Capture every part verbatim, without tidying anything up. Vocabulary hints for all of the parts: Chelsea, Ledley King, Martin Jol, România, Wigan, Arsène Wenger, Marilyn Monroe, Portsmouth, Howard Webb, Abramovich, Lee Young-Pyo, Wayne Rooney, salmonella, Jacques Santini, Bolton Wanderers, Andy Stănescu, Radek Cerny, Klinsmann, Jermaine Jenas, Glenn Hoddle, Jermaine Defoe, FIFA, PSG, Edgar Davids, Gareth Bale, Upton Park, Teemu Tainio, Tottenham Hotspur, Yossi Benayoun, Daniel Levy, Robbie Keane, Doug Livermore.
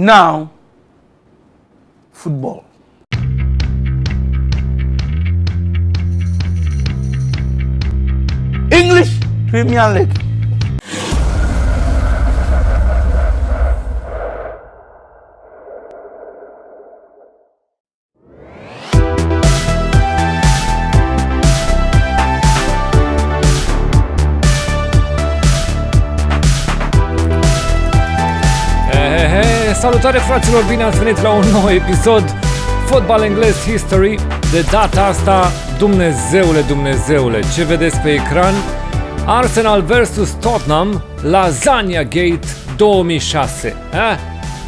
Now, football. English Premier League. Salutare fraților, bine ați venit la un nou episod Fotbal englez History. De data asta, Dumnezeule, Dumnezeule, ce vedeți pe ecran? Arsenal versus Tottenham, Lasagna Gate două mii șase. Eh?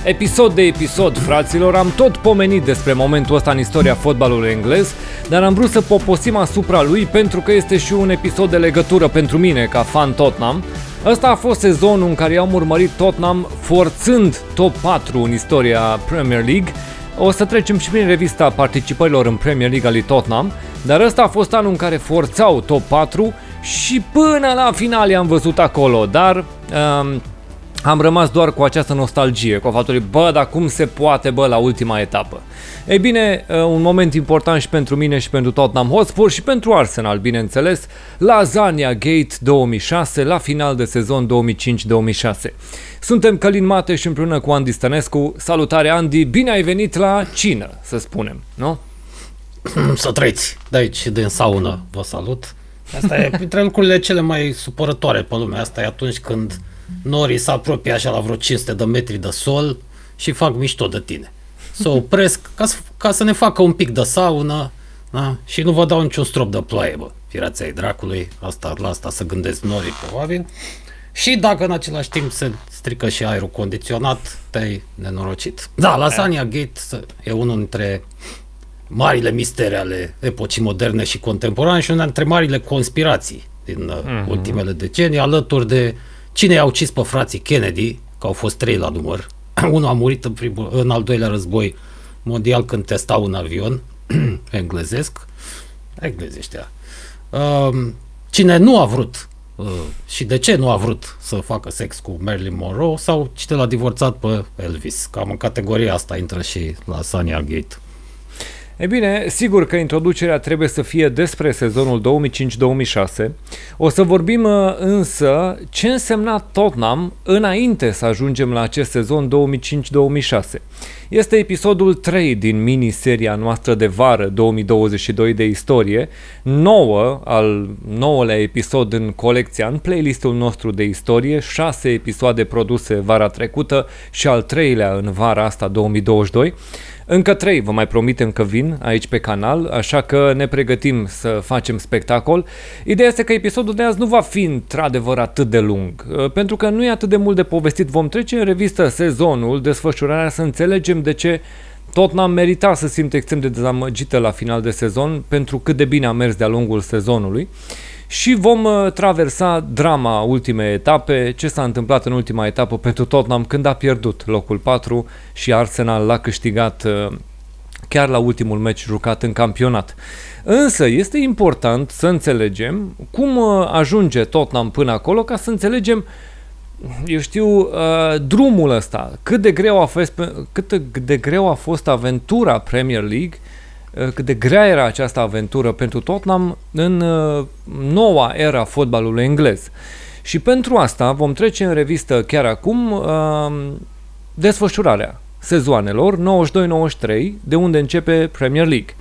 Episod de episod, fraților, am tot pomenit despre momentul ăsta în istoria fotbalului englez, dar am vrut să poposim asupra lui pentru că este și un episod de legătură pentru mine ca fan Tottenham. Ăsta a fost sezonul în care i-am urmărit Tottenham forțând top patru în istoria Premier League. O să trecem și prin revista participărilor în Premier League al lui Tottenham, dar ăsta a fost anul în care forțau top patru și până la final i-am văzut acolo, dar um, am rămas doar cu această nostalgie, cu faptul, bă, dar cum se poate, bă, la ultima etapă. Ei bine, un moment important și pentru mine și pentru Tottenham Hotspur și pentru Arsenal, bineînțeles, Lasagna Gate două mii șase, la final de sezon două mii cinci două mii șase. Suntem Călin Mate și împreună cu Andy Stănescu. Salutare, Andy, bine ai venit la cină, să spunem, nu? Să trăiți, de aici, din saună, vă salut. Asta e printre lucrurile cele mai supărătoare pe lumea asta, e atunci când norii se apropie așa la vreo cinci sute de metri de sol și fac mișto de tine. Se opresc ca să, ca să ne facă un pic de saună, na? Și nu vă dau niciun strop de ploaie, bă. Firați ai dracului, asta, la asta să gândesc norii probabil. Și dacă în același timp se strică și aerul condiționat, te-ai nenorocit. Da, Lasagna Gate e unul dintre marile misteri ale epocii moderne și contemporane și una dintre marile conspirații din mm-hmm. ultimele decenii, alături de cine i-a ucis pe frații Kennedy, că au fost trei la număr. Unul a murit în, primul, în al doilea război mondial când testau un avion englezesc. Englezeștea. Cine nu a vrut și de ce nu a vrut să facă sex cu Marilyn Monroe sau cine l-a divorțat pe Elvis. Cam în categoria asta intră și Lasagna Gate. E bine, sigur că introducerea trebuie să fie despre sezonul două mii cinci două mii șase. O să vorbim însă ce însemna Tottenham înainte să ajungem la acest sezon două mii cinci două mii șase. Este episodul trei din miniseria noastră de vară două mii douăzeci și doi de istorie, nouă, al nouălea episod în colecția, în playlistul nostru de istorie, șase episoade produse vara trecută și al treilea în vara asta două mii douăzeci și doi. Încă trei, vă mai promitem că vin aici pe canal, așa că ne pregătim să facem spectacol. Ideea este că episodul de azi nu va fi într-adevăr atât de lung, pentru că nu e atât de mult de povestit. Vom trece în revistă sezonul, desfășurarea, să înțelegem de ce Tottenham merita să simte extrem de dezamăgită la final de sezon, pentru cât de bine a mers de-a lungul sezonului. Și vom traversa drama ultimei etape, ce s-a întâmplat în ultima etapă pentru Tottenham când a pierdut locul patru și Arsenal l-a câștigat chiar la ultimul meci jucat în campionat. Însă este important să înțelegem cum ajunge Tottenham până acolo ca să înțelegem, eu știu, drumul ăsta, cât de greu a fost, cât de greu a fost aventura Premier League, cât de grea era această aventură pentru Tottenham în uh, noua era fotbalului englez. Și pentru asta vom trece în revistă chiar acum uh, desfășurarea sezoanelor nouăzeci și doi nouăzeci și trei, de unde începe Premier League.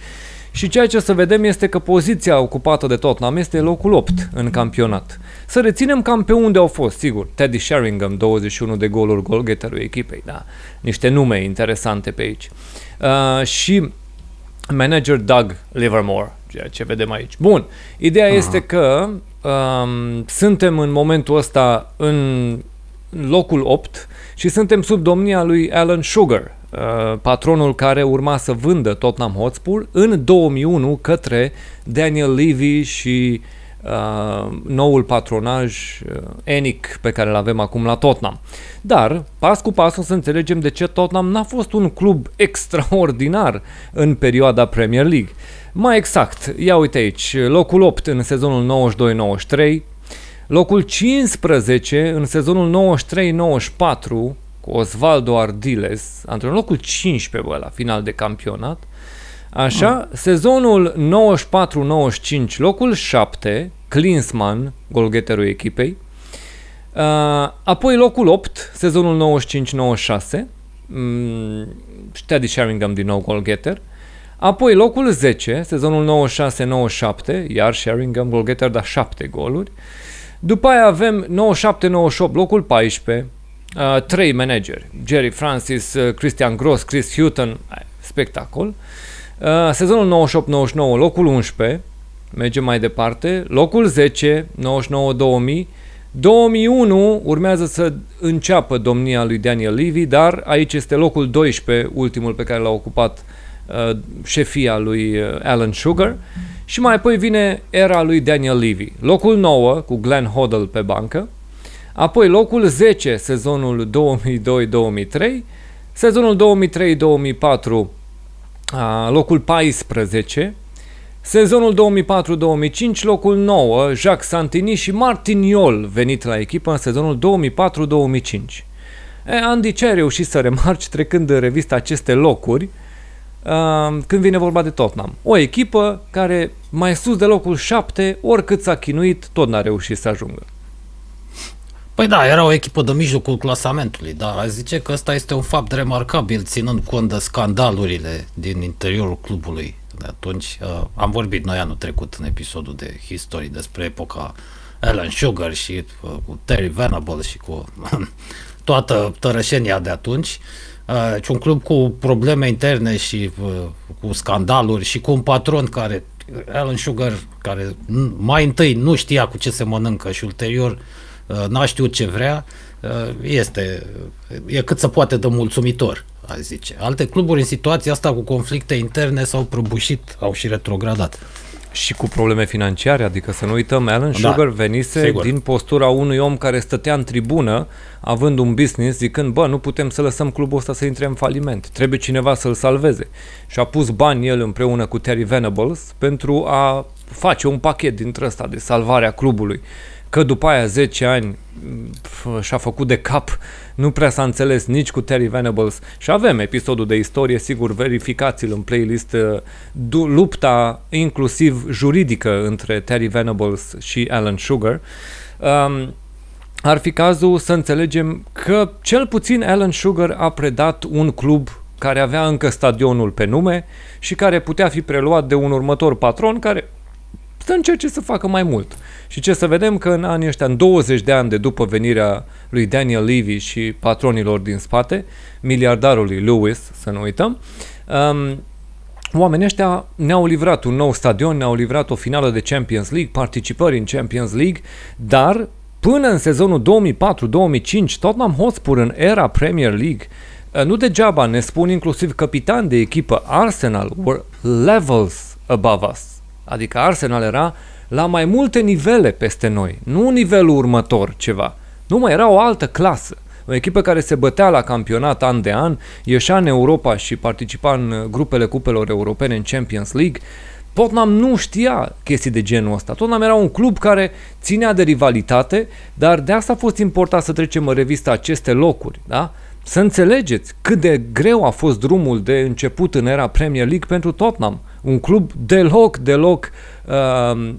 Și ceea ce o să vedem este că poziția ocupată de Tottenham este locul opt în campionat. Să reținem cam pe unde au fost, sigur, Teddy Sheringham, douăzeci și unu de goluri, golgeterul echipei, da, niște nume interesante pe aici. Uh, și manager Doug Livermore, ceea ce vedem aici. Bun, ideea Aha. este că um, suntem în momentul ăsta în locul opt și suntem sub domnia lui Alan Sugar, uh, patronul care urma să vândă Tottenham Hotspur în două mii unu către Daniel Levy și Uh, noul patronaj uh, enic pe care îl avem acum la Tottenham. Dar, pas cu pas, o să înțelegem de ce Tottenham n-a fost un club extraordinar în perioada Premier League. Mai exact, ia uite aici, locul opt în sezonul nouăzeci și doi nouăzeci și trei, locul cincisprezece în sezonul nouăzeci și trei nouăzeci și patru, cu Osvaldo Ardiles, într-un locul cincisprezece, bă, la final de campionat, așa, mm. sezonul nouăzeci și patru nouăzeci și cinci, locul șapte, Klinsmann, golgheterul echipei, uh, apoi locul opt, sezonul nouăzeci și cinci nouăzeci și șase, um, Teddy Sheringham din nou golgheter, apoi locul zece, sezonul nouăzeci și șase nouăzeci și șapte, iar Sheringham golgheter, dar șapte goluri. După aia avem nouăzeci și șapte nouăzeci și opt, locul paisprezece, uh, trei manageri, Jerry Francis, uh, Christian Gross, Chris Hughton, spectacol. Uh, sezonul nouăzeci și opt nouăzeci și nouă, locul unsprezece, mergem mai departe, locul zece, nouăzeci și nouă două mii, două mii unu urmează să înceapă domnia lui Daniel Levy, dar aici este locul doisprezece, ultimul pe care l-a ocupat uh, șefia lui uh, Alan Sugar. Și mai apoi vine era lui Daniel Levy. Locul nouă, cu Glenn Hoddle pe bancă. Apoi locul zece, sezonul două mii doi două mii trei. Sezonul două mii trei două mii patru, locul paisprezece. Sezonul două mii patru două mii cinci, locul nouă, Jacques Santini și Martin Jol venit la echipă în sezonul două mii patru două mii cinci. Andy, ce ai reușit să remarci trecând în revistă aceste locuri când vine vorba de Tottenham? O echipă care mai sus de locul șapte, oricât s-a chinuit, tot n-a reușit să ajungă. Păi da, era o echipă de mijlocul clasamentului, dar aș zice că ăsta este un fapt remarcabil, ținând cont de scandalurile din interiorul clubului. De atunci, am vorbit noi anul trecut în episodul de History despre epoca Alan Sugar și cu Terry Venables și cu toată tărășenia de atunci. Uh, un club cu probleme interne și uh, cu scandaluri și cu un patron care, Alan Sugar, care mai întâi nu știa cu ce se mănâncă și ulterior uh, n-a știut ce vrea, uh, este, e cât se poate de mulțumitor, aș zice. Alte cluburi în situația asta cu conflicte interne s-au prăbușit, au și retrogradat. Și cu probleme financiare, adică să nu uităm, Alan Sugar da, venise sigur. din postura unui om care stătea în tribună, având un business, zicând, bă, nu putem să lăsăm clubul ăsta să intre în faliment, trebuie cineva să-l salveze. Și a pus bani el împreună cu Terry Venables pentru a face un pachet dintre ăsta de salvare a clubului. Că după aia zece ani și-a făcut de cap, nu prea s-a înțeles nici cu Terry Venables. Și avem episodul de istorie, sigur, verificați-l în playlist, lupta inclusiv juridică între Terry Venables și Alan Sugar. Um, ar fi cazul să înțelegem că cel puțin Alan Sugar a predat un club care avea încă stadionul pe nume și care putea fi preluat de un următor patron care să încerce să facă mai mult. Și ce să vedem că în anii ăștia, în douăzeci de ani de după venirea lui Daniel Levy și patronilor din spate, miliardarului Lewis, să nu uităm, um, oamenii ăștia ne-au livrat un nou stadion, ne-au livrat o finală de Champions League, participări în Champions League, dar până în sezonul două mii patru două mii cinci, Tottenham Hotspur în era Premier League, nu degeaba ne spun inclusiv capitan de echipă Arsenal, were levels above us. Adică Arsenal era la mai multe nivele peste noi, nu nivelul următor ceva. Nu mai era o altă clasă. O echipă care se bătea la campionat an de an, ieșea în Europa și participa în grupele cupelor europene, în Champions League. Tottenham nu știa chestii de genul ăsta. Tottenham era un club care ținea de rivalitate, dar de asta a fost important să trecem în revistă aceste locuri, da? Să înțelegeți cât de greu a fost drumul de început în era Premier League pentru Tottenham. Un club deloc, deloc, uh,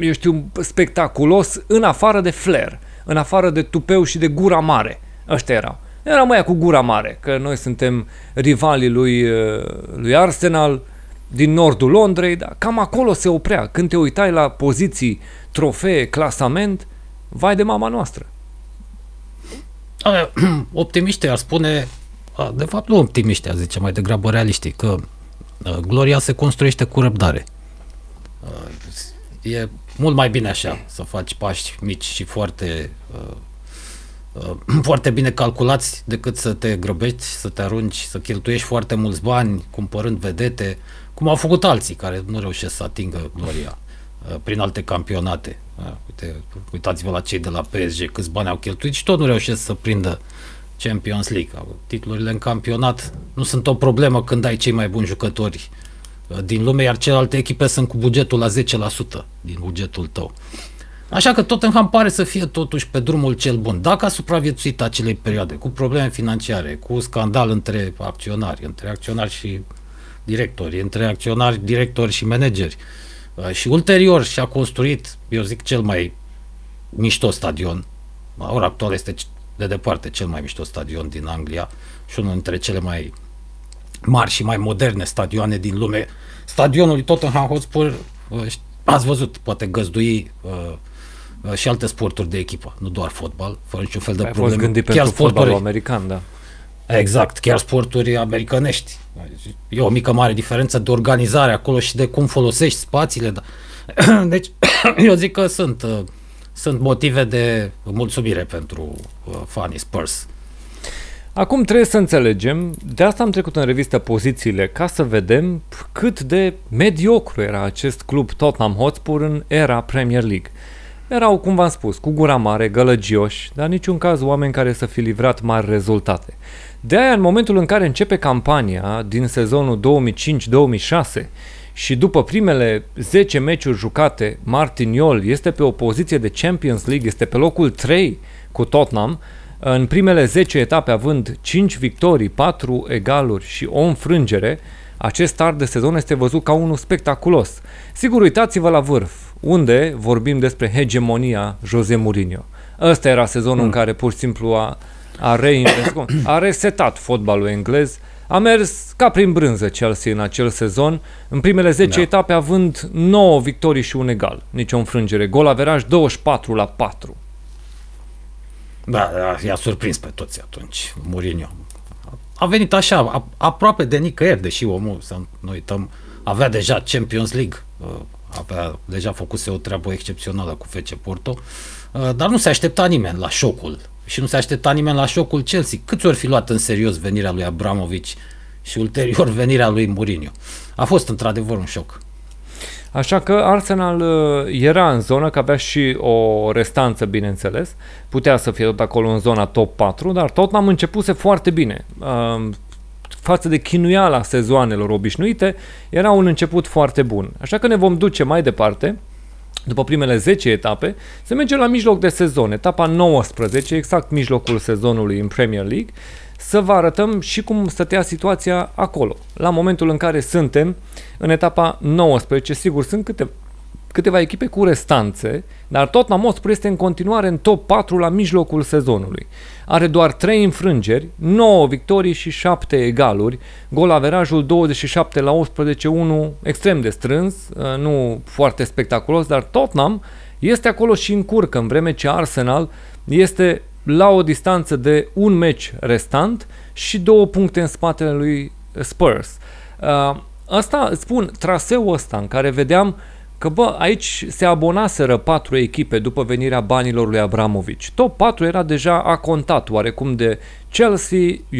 eu știu, spectaculos, în afară de flair, în afară de tupeu și de gura mare. Ăștia erau. Eram aia cu gura mare, că noi suntem rivalii lui, lui Arsenal, din nordul Londrei, dar cam acolo se oprea. Când te uitai la poziții, trofee, clasament, vai de mama noastră. Optimiștii ar spune, de fapt nu optimiștii, ar zice mai degrabă realiștii, că gloria se construiește cu răbdare. E mult mai bine așa, să faci pași mici și foarte, foarte bine calculați decât să te grăbești, să te arunci, să cheltuiești foarte mulți bani cumpărând vedete, cum au făcut alții care nu reușesc să atingă gloria prin alte campionate. Uite, uitați-vă la cei de la P S G câți bani au cheltuit și tot nu reușesc să prindă Champions League. Titlurile în campionat nu sunt o problemă când ai cei mai buni jucători din lume, iar celelalte echipe sunt cu bugetul la zece la sută din bugetul tău. Așa că Tottenham pare să fie totuși pe drumul cel bun. Dacă a supraviețuit acelei perioade cu probleme financiare, cu scandal între acționari, între acționari și directori, între acționari, directori și manageri, și ulterior și-a construit, eu zic, cel mai mișto stadion, la ora actuală este de departe cel mai mișto stadion din Anglia și unul dintre cele mai mari și mai moderne stadioane din lume. Stadionul Tottenham Hotspur, ați văzut, poate găzdui uh, și alte sporturi de echipă, nu doar fotbal, fără niciun fel de ai probleme. Fost gândit chiar sporturi american, da. Exact, chiar sporturi americanești. E o mică mare diferență de organizare acolo și de cum folosești spațiile. Da. Deci, eu zic că sunt, uh, sunt motive de mulțumire pentru uh, fanii Spurs. Acum trebuie să înțelegem, de asta am trecut în revistă pozițiile, ca să vedem cât de mediocru era acest club Tottenham Hotspur în era Premier League. Erau, cum v-am spus, cu gura mare, gălăgioși, dar în niciun caz oameni care să fi livrat mari rezultate. De aia, în momentul în care începe campania din sezonul două mii cinci două mii șase și după primele zece meciuri jucate, Martin Jol este pe o poziție de Champions League, este pe locul trei cu Tottenham, în primele zece etape având cinci victorii, patru egaluri și o înfrângere. Acest start de sezon este văzut ca unul spectaculos. Sigur, uitați-vă la vârf, unde vorbim despre hegemonia Jose Mourinho. Ăsta era sezonul mm. în care pur și simplu a, a, a resetat fotbalul englez. A mers ca prin brânză Chelsea în acel sezon, în primele zece da. etape având nouă victorii și un egal, nicio înfrângere. Gol averaj douăzeci și patru la patru. Da, i-a surprins pe toți atunci, Mourinho. A venit așa, a, aproape de nicăieri, deși omul, să nu uităm, avea deja Champions League, avea deja făcuse o treabă excepțională cu F C Porto, dar nu se aștepta nimeni la șocul și nu se aștepta nimeni la șocul Chelsea. Câți ori fi luat în serios venirea lui Abramovich și ulterior venirea lui Mourinho? A fost într-adevăr un șoc. Așa că Arsenal era în zonă, că avea și o restanță, bineînțeles. Putea să fie tot acolo în zona top patru, dar Tottenham începuse foarte bine. Față de chinuiala sezoanelor obișnuite, era un început foarte bun. Așa că ne vom duce mai departe, după primele zece etape, să mergem la mijloc de sezon, etapa nouăsprezece, exact mijlocul sezonului în Premier League, să vă arătăm și cum stătea situația acolo. La momentul în care suntem în etapa nouăsprezece, sigur, sunt câte, câteva echipe cu restanțe, dar Tottenham Hotspur este în continuare în top patru la mijlocul sezonului. Are doar trei înfrângeri, nouă victorii și șapte egaluri, gol averajul douăzeci și șapte la optsprezece, unul extrem de strâns, nu foarte spectaculos, dar Tottenham este acolo și încurcă, în vreme ce Arsenal este la o distanță de un meci restant și două puncte în spatele lui Spurs. Asta, spun, traseul ăsta în care vedeam că, bă, aici se abonaseră patru echipe după venirea banilor lui Abramovich. Top patru era deja acontat oarecum de Chelsea,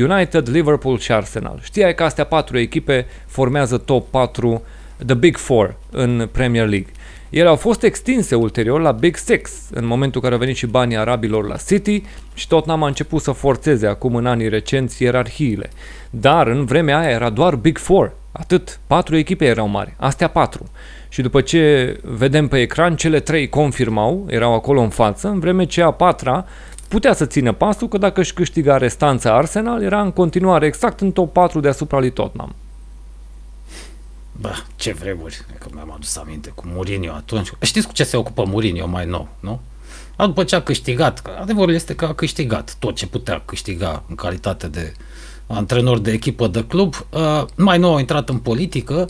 United, Liverpool și Arsenal. Știai că astea patru echipe formează top patru, The Big Four, în Premier League. Ele au fost extinse ulterior la Big Six, în momentul în care au venit și banii arabilor la City și Tottenham a început să forțeze acum în anii recenți ierarhiile. Dar în vremea aia era doar Big Four, atât, patru echipe erau mari, astea patru. Și după ce vedem pe ecran, cele trei confirmau, erau acolo în față, în vreme ce a patra putea să țină pasul, că dacă își câștiga restanța Arsenal, era în continuare exact în top patru deasupra lui Tottenham. Bă, ce vremuri, că mi-am adus aminte cu Mourinho atunci. Știți cu ce se ocupă Mourinho mai nou, nu? A, după ce a câștigat, că adevărul este că a câștigat tot ce putea câștiga în calitate de antrenor de echipă, de club, uh, mai nou a intrat în politică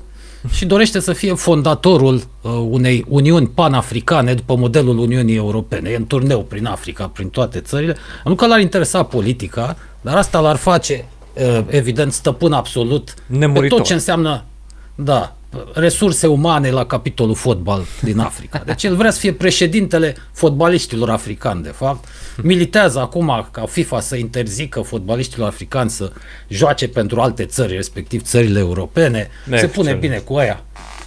și dorește să fie fondatorul uh, unei uniuni panafricane după modelul Uniunii Europene. E în turneu prin Africa, prin toate țările. Nu că l-ar interesa politica, dar asta l-ar face, uh, evident, stăpân absolut nemuritor pe tot ce înseamnă, da, resurse umane la capitolul fotbal din Africa. Deci el vrea să fie președintele fotbaliștilor africani, de fapt. Militează acum ca FIFA să interzică fotbaliștilor africani să joace pentru alte țări, respectiv țările europene. Se pune bine cu aia.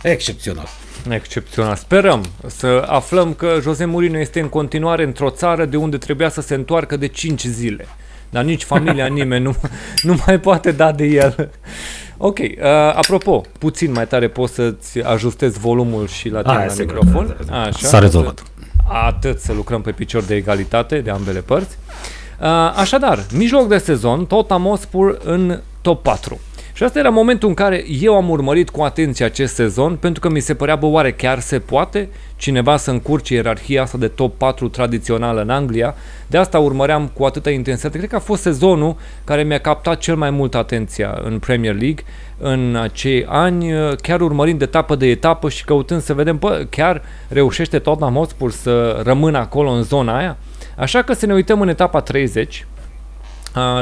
Excepțional. Excepțional. Sperăm să aflăm că Jose Mourinho este în continuare într-o țară de unde trebuia să se întoarcă de cinci zile. Dar nici familia, nimeni nu, nu mai poate da de el. Ok, uh, apropo, puțin mai tare poți să-ți ajustezi volumul și la tine la microfon. S-a rezolvat. atât să lucrăm pe picior de egalitate de ambele părți. Așadar, mijloc de sezon, Tottenham Hotspur în top patru. Și asta era momentul în care eu am urmărit cu atenție acest sezon, pentru că mi se părea, bă, oare chiar se poate cineva să încurce ierarhia asta de top patru tradițională în Anglia? De asta urmăream cu atâta intensitate. Cred că a fost sezonul care mi-a captat cel mai mult atenția în Premier League în acei ani, chiar urmărind etapă de etapă și căutând să vedem, bă, chiar reușește Tottenham Hotspur să rămână acolo în zona aia? Așa că să ne uităm în etapa treizeci.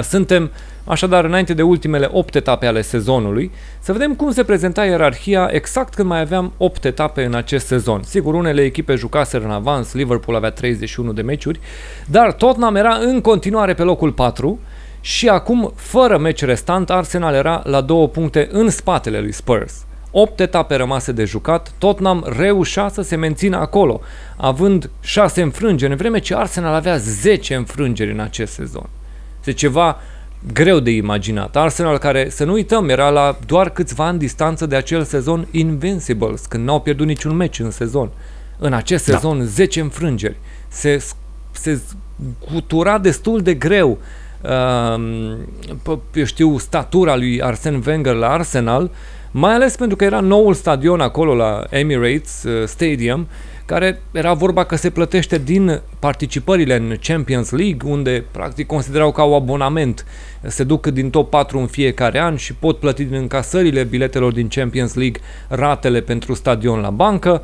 Suntem așadar înainte de ultimele opt etape ale sezonului, să vedem cum se prezenta ierarhia exact când mai aveam opt etape în acest sezon. Sigur, unele echipe jucaseră în avans, Liverpool avea treizeci și unu de meciuri, dar Tottenham era în continuare pe locul patru și acum, fără meci restant, Arsenal era la două puncte în spatele lui Spurs. opt etape rămase de jucat, Tottenham reușea să se mențină acolo, având șase înfrângeri, în vreme ce Arsenal avea zece înfrângeri în acest sezon. Este ceva greu de imaginat. Arsenal, care, să nu uităm, era la doar câțiva ani distanță de acel sezon Invincibles, când n-au pierdut niciun meci în sezon. În acest sezon, da, zece înfrângeri. Se, se scutura destul de greu, uh, eu știu, statura lui Arsène Wenger la Arsenal, mai ales pentru că era noul stadion acolo la Emirates Stadium, care era vorba că se plătește din participările în Champions League, unde practic considerau ca o abonament. Se duc din top patru în fiecare an și pot plăti din încasările biletelor din Champions League ratele pentru stadion la bancă.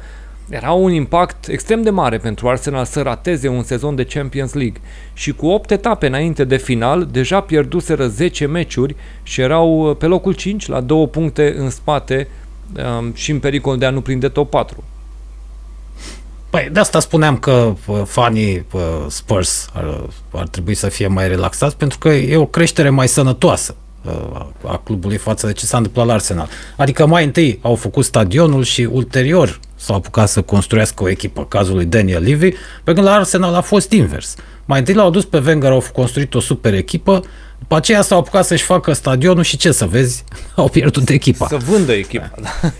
Era un impact extrem de mare pentru Arsenal să rateze un sezon de Champions League. Și cu opt etape înainte de final, deja pierduseră zece meciuri și erau pe locul cinci, la două puncte în spate și în pericol de a nu prinde top patru. Păi, de asta spuneam că fanii Spurs ar, ar trebui să fie mai relaxați, pentru că e o creștere mai sănătoasă a clubului față de ce s-a întâmplat la Arsenal. Adică mai întâi au făcut stadionul și ulterior s-au apucat să construiască o echipă, cazul lui Daniel Levy, pe când la Arsenal a fost invers. Mai întâi l-au dus pe Wenger, au construit o super echipă, după aceea s-au apucat să-și facă stadionul și ce să vezi, au pierdut echipa. Să vândă echipa.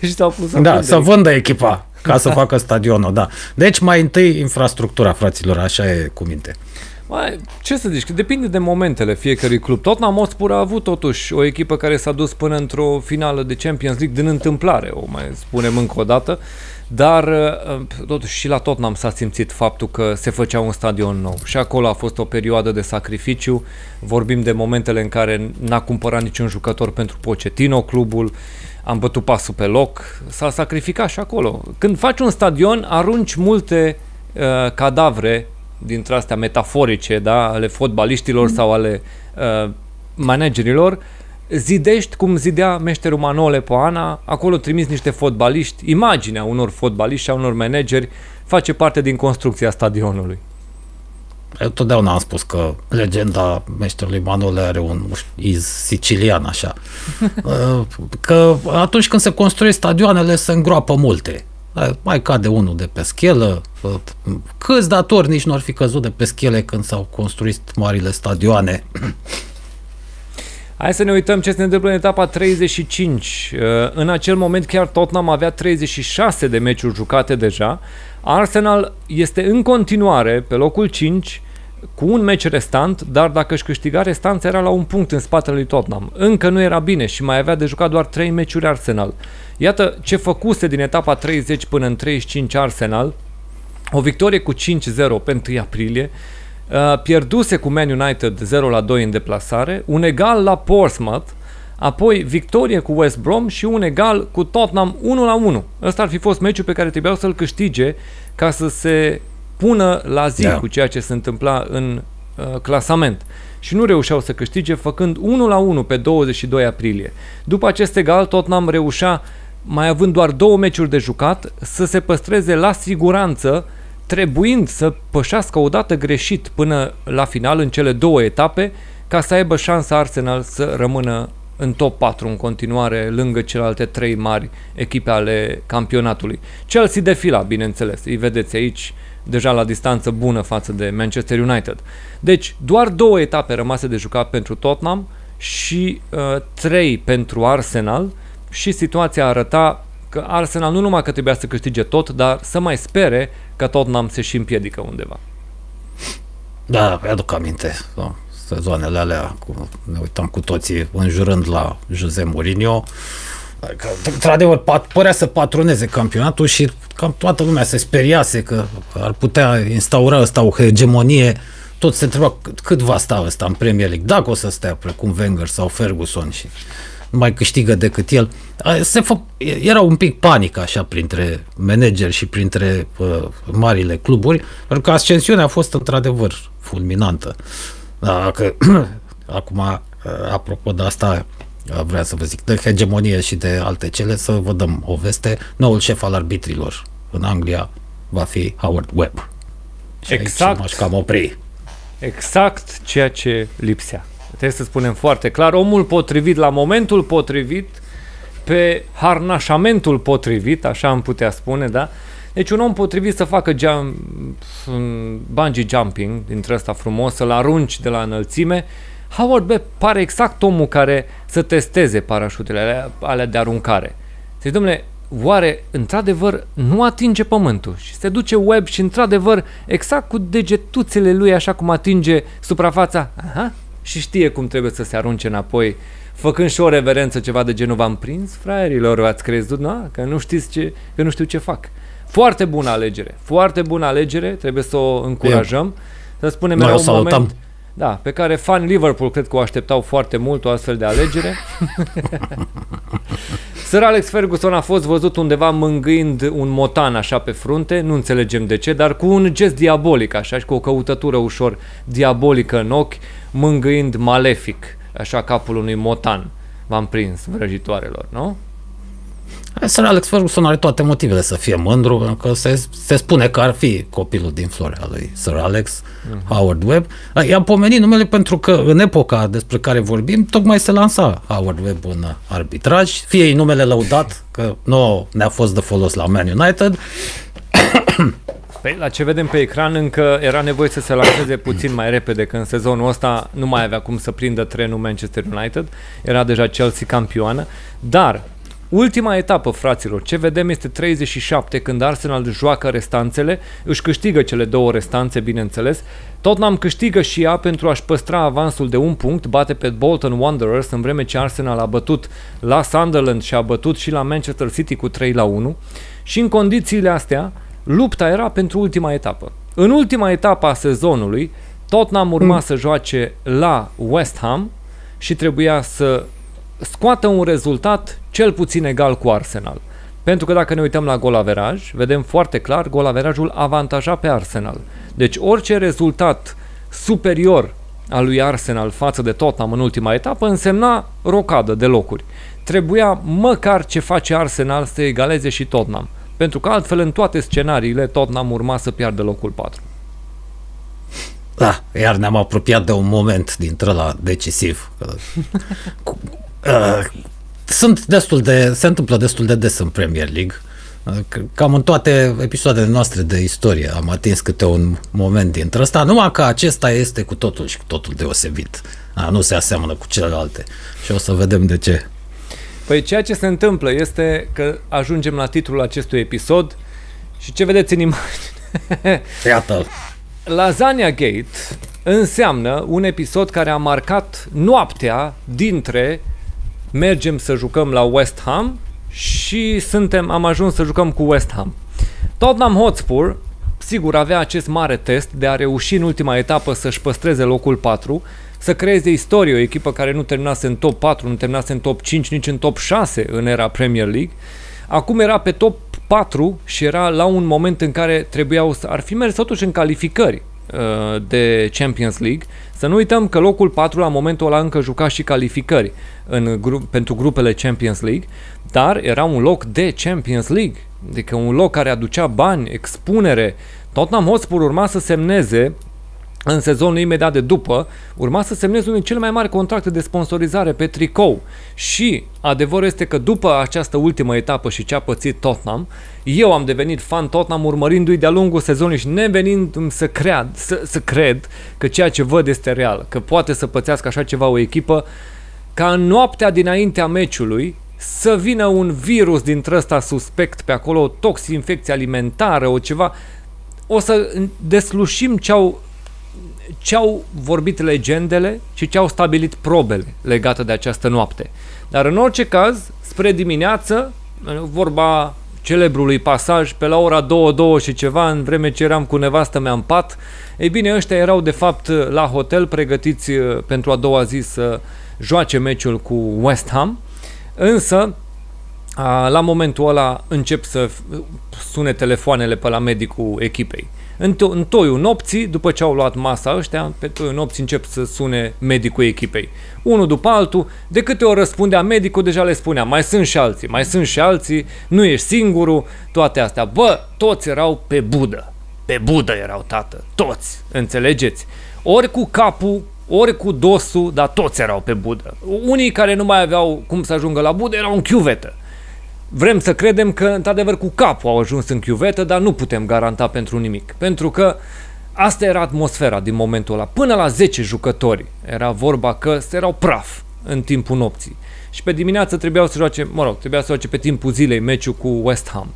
Și s-au pus să da, vândă să echipa. vândă echipa. Ca să facă stadionul, da. Deci mai întâi infrastructura, fraților, așa e cu minte. Mai, ce să zici, că depinde de momentele fiecărui club. Tottenham Hotspur a avut totuși o echipă care s-a dus până într-o finală de Champions League din întâmplare, o mai spunem încă o dată, dar totuși și la Tottenham s-a simțit faptul că se făcea un stadion nou și acolo a fost o perioadă de sacrificiu. Vorbim de momentele în care n-a cumpărat niciun jucător pentru Pochettino clubul, am bătut pasul pe loc, s-a sacrificat și acolo. Când faci un stadion, arunci multe uh, cadavre dintre astea metaforice, da, ale fotbaliștilor sau ale uh, managerilor, zidești cum zidea meșterul Manole Poana, acolo trimis niște fotbaliști, imaginea unor fotbaliști și a unor manageri face parte din construcția stadionului. Eu totdeauna am spus că legenda meșterului Manole are un iz sicilian așa. Că atunci când se construiesc stadioanele se îngroapă multe. Mai cade unul de pe schelă. Câți datori nici nu ar fi căzut de pe schele când s-au construit marile stadioane. Hai să ne uităm ce se întâmplă în etapa treizeci și cinci. În acel moment chiar Tottenham avea treizeci și șase de meciuri jucate deja. Arsenal este în continuare pe locul cinci cu un meci restant, dar dacă își câștiga restanța era la un punct în spatele lui Tottenham. Încă nu era bine și mai avea de jucat doar trei meciuri Arsenal. Iată ce făcuse din etapa treizeci până în treizeci și cinci Arsenal. O victorie cu cinci zero pe întâi aprilie, pierduse cu Man United zero la doi în deplasare, un egal la Portsmouth, apoi victorie cu West Brom și un egal cu Tottenham unu la unu. Ăsta ar fi fost meciul pe care trebuiau să-l câștige ca să se pună la zi, yeah, cu ceea ce se întâmpla în uh, clasament. Și nu reușeau să câștige, făcând unu la unu pe douăzeci și doi aprilie. După acest egal, Tottenham reușea, mai având doar două meciuri de jucat, să se păstreze la siguranță, trebuind să pășească odată greșit până la final în cele două etape, ca să aibă șansa Arsenal să rămână în top patru în continuare, lângă celelalte trei mari echipe ale campionatului. Chelsea defila, bineînțeles, îi vedeți aici, deja la distanță bună față de Manchester United. Deci, doar două etape rămase de jucat pentru Tottenham și uh, trei pentru Arsenal și situația arăta că Arsenal nu numai că trebuia să câștige tot, dar să mai spere că Tottenham se și împiedică undeva. Da, aduc aminte, da, sezoanele alea, cu, ne uitam cu toții înjurând la Jose Mourinho. Într-adevăr, părea să patroneze campionatul și cam toată lumea se speriase că ar putea instaura ăsta o hegemonie. Tot se întreba cât, cât va sta ăsta în Premier League, dacă o să stea precum Wenger sau Ferguson și nu mai câștigă decât el. Se fă, era un pic panică așa printre manageri și printre uh, marile cluburi, pentru că ascensiunea a fost într-adevăr fulminantă. Dacă, acum, apropo de asta, vreau să vă zic, de hegemonie și de alte cele, să vă dăm o veste. Noul șef al arbitrilor în Anglia va fi Howard Webb. Și exact, aici m-aș cam opri. Exact ceea ce lipsea. Trebuie să spunem foarte clar, omul potrivit la momentul potrivit, pe harnașamentul potrivit, așa am putea spune, da? Deci un om potrivit să facă jump, bungee jumping, dintre ăsta frumos, să-l arunci de la înălțime. Howard Webb pare exact omul care să testeze parașutele alea, alea de aruncare. Zice, dom'le, oare într-adevăr nu atinge pământul? Și se duce Webb și într-adevăr exact cu degetuțele lui, așa cum atinge suprafața, aha, și știe cum trebuie să se arunce înapoi, făcând și o reverență ceva de genul, v-am prins, fraierilor, v-ați crezut, na? Că nu știți ce, că nu știu ce fac. Foarte bună alegere, foarte bună alegere, trebuie să o încurajăm. Să spunem mereu un moment, da, pe care fanii Liverpool cred că o așteptau foarte mult, o astfel de alegere. Sir Alex Ferguson a fost văzut undeva mângâind un motan așa pe frunte, nu înțelegem de ce, dar cu un gest diabolic așa și cu o căutătură ușor diabolică în ochi, mângâind malefic așa capul unui motan. V-am prins, vrăjitoarelor, nu? Sir Alex Ferguson are toate motivele să fie mândru, pentru că se, se spune că ar fi copilul din Florea lui Sir Alex, uh-huh. Howard Webb. I-am pomenit numele pentru că în epoca despre care vorbim, tocmai se lansa Howard Webb în arbitraj, fie ei numele lăudat, că nu ne-a fost de folos la Man United. Păi, la ce vedem pe ecran, încă era nevoie să se lanseze puțin mai repede, că în sezonul ăsta nu mai avea cum să prindă trenul Manchester United, era deja Chelsea campioană, dar ultima etapă, fraților, ce vedem este treizeci și șapte, când Arsenal joacă restanțele, își câștigă cele două restanțe, bineînțeles. Tottenham câștigă și ea pentru a-și păstra avansul de un punct, bate pe Bolton Wanderers, în vreme ce Arsenal a bătut la Sunderland și a bătut și la Manchester City cu trei la unu. Și în condițiile astea, lupta era pentru ultima etapă. În ultima etapă a sezonului, Tottenham urma mm. să joace la West Ham și trebuia să scoată un rezultat cel puțin egal cu Arsenal. Pentru că dacă ne uităm la golaveraj, vedem foarte clar, golaverajul avantaja pe Arsenal. Deci orice rezultat superior al lui Arsenal față de Tottenham în ultima etapă însemna rocadă de locuri. Trebuia măcar ce face Arsenal să egaleze și Tottenham. Pentru că altfel în toate scenariile Tottenham urma să piardă locul patru. Da, iar ne-am apropiat de un moment dintr-ăla decisiv. Uh, sunt destul de, se întâmplă destul de des în Premier League. Uh, cam în toate episoadele noastre de istorie am atins câte un moment dintre ăsta, numai că acesta este cu totul și cu totul deosebit. Uh, nu se aseamănă cu celelalte și o să vedem de ce. Păi ceea ce se întâmplă este că ajungem la titlul acestui episod și ce vedeți în imagine? Iată-l. Lasagna Gate înseamnă un episod care a marcat noaptea dintre mergem să jucăm la West Ham și suntem, am ajuns să jucăm cu West Ham. Tottenham Hotspur, sigur, avea acest mare test de a reuși în ultima etapă să-și păstreze locul patru, să creeze istorie, o echipă care nu terminase în top patru, nu terminase în top cinci, nici în top șase în era Premier League. Acum era pe top patru și era la un moment în care trebuiau să ar fi mers totuși în calificări de Champions League. Să nu uităm că locul patru la momentul ăla încă juca și calificări în grup, pentru grupele Champions League, dar era un loc de Champions League, adică un loc care aducea bani, expunere. Tottenham Hotspur urma să semneze în sezonul imediat de după, urma să semneze unul din cele mai mari contracte de sponsorizare pe tricou și adevărul este că după această ultimă etapă și ce a pățit Tottenham, eu am devenit fan Tottenham urmărindu-i de-a lungul sezonului și nevenindu-mi să cred, să, să cred că ceea ce văd este real, că poate să pățească așa ceva o echipă ca în noaptea dinaintea meciului să vină un virus dintre ăsta suspect pe acolo, o toxinfecție alimentară, o ceva, o să deslușim ce au, ce au vorbit legendele și ce au stabilit probele legate de această noapte. Dar în orice caz, spre dimineață, vorba celebrului pasaj, pe la ora două, două și ceva, în vreme ce eram cu nevastă mea în pat, ei bine, ăștia erau de fapt la hotel, pregătiți pentru a doua zi să joace meciul cu West Ham, însă la momentul ăla încep să sune telefoanele pe la medicul echipei. În, to în toiul nopții, după ce au luat masa ăștia, pe toiul nopții încep să sune medicul echipei. Unul după altul, de câte ori răspundea medicul, deja le spunea, mai sunt și alții, mai sunt și alții, nu ești singurul, toate astea. Bă, toți erau pe budă, pe budă erau, tată, toți, înțelegeți? Ori cu capul, ori cu dosul, dar toți erau pe budă. Unii care nu mai aveau cum să ajungă la budă erau în chiuvetă. Vrem să credem că, într-adevăr, cu capul au ajuns în chiuvetă, dar nu putem garanta pentru nimic. Pentru că asta era atmosfera din momentul ăla. Până la zece jucători era vorba că se erau praf în timpul nopții. Și pe dimineață trebuiau să joace, mă rog, trebuia să joace pe timpul zilei meciul cu West Ham.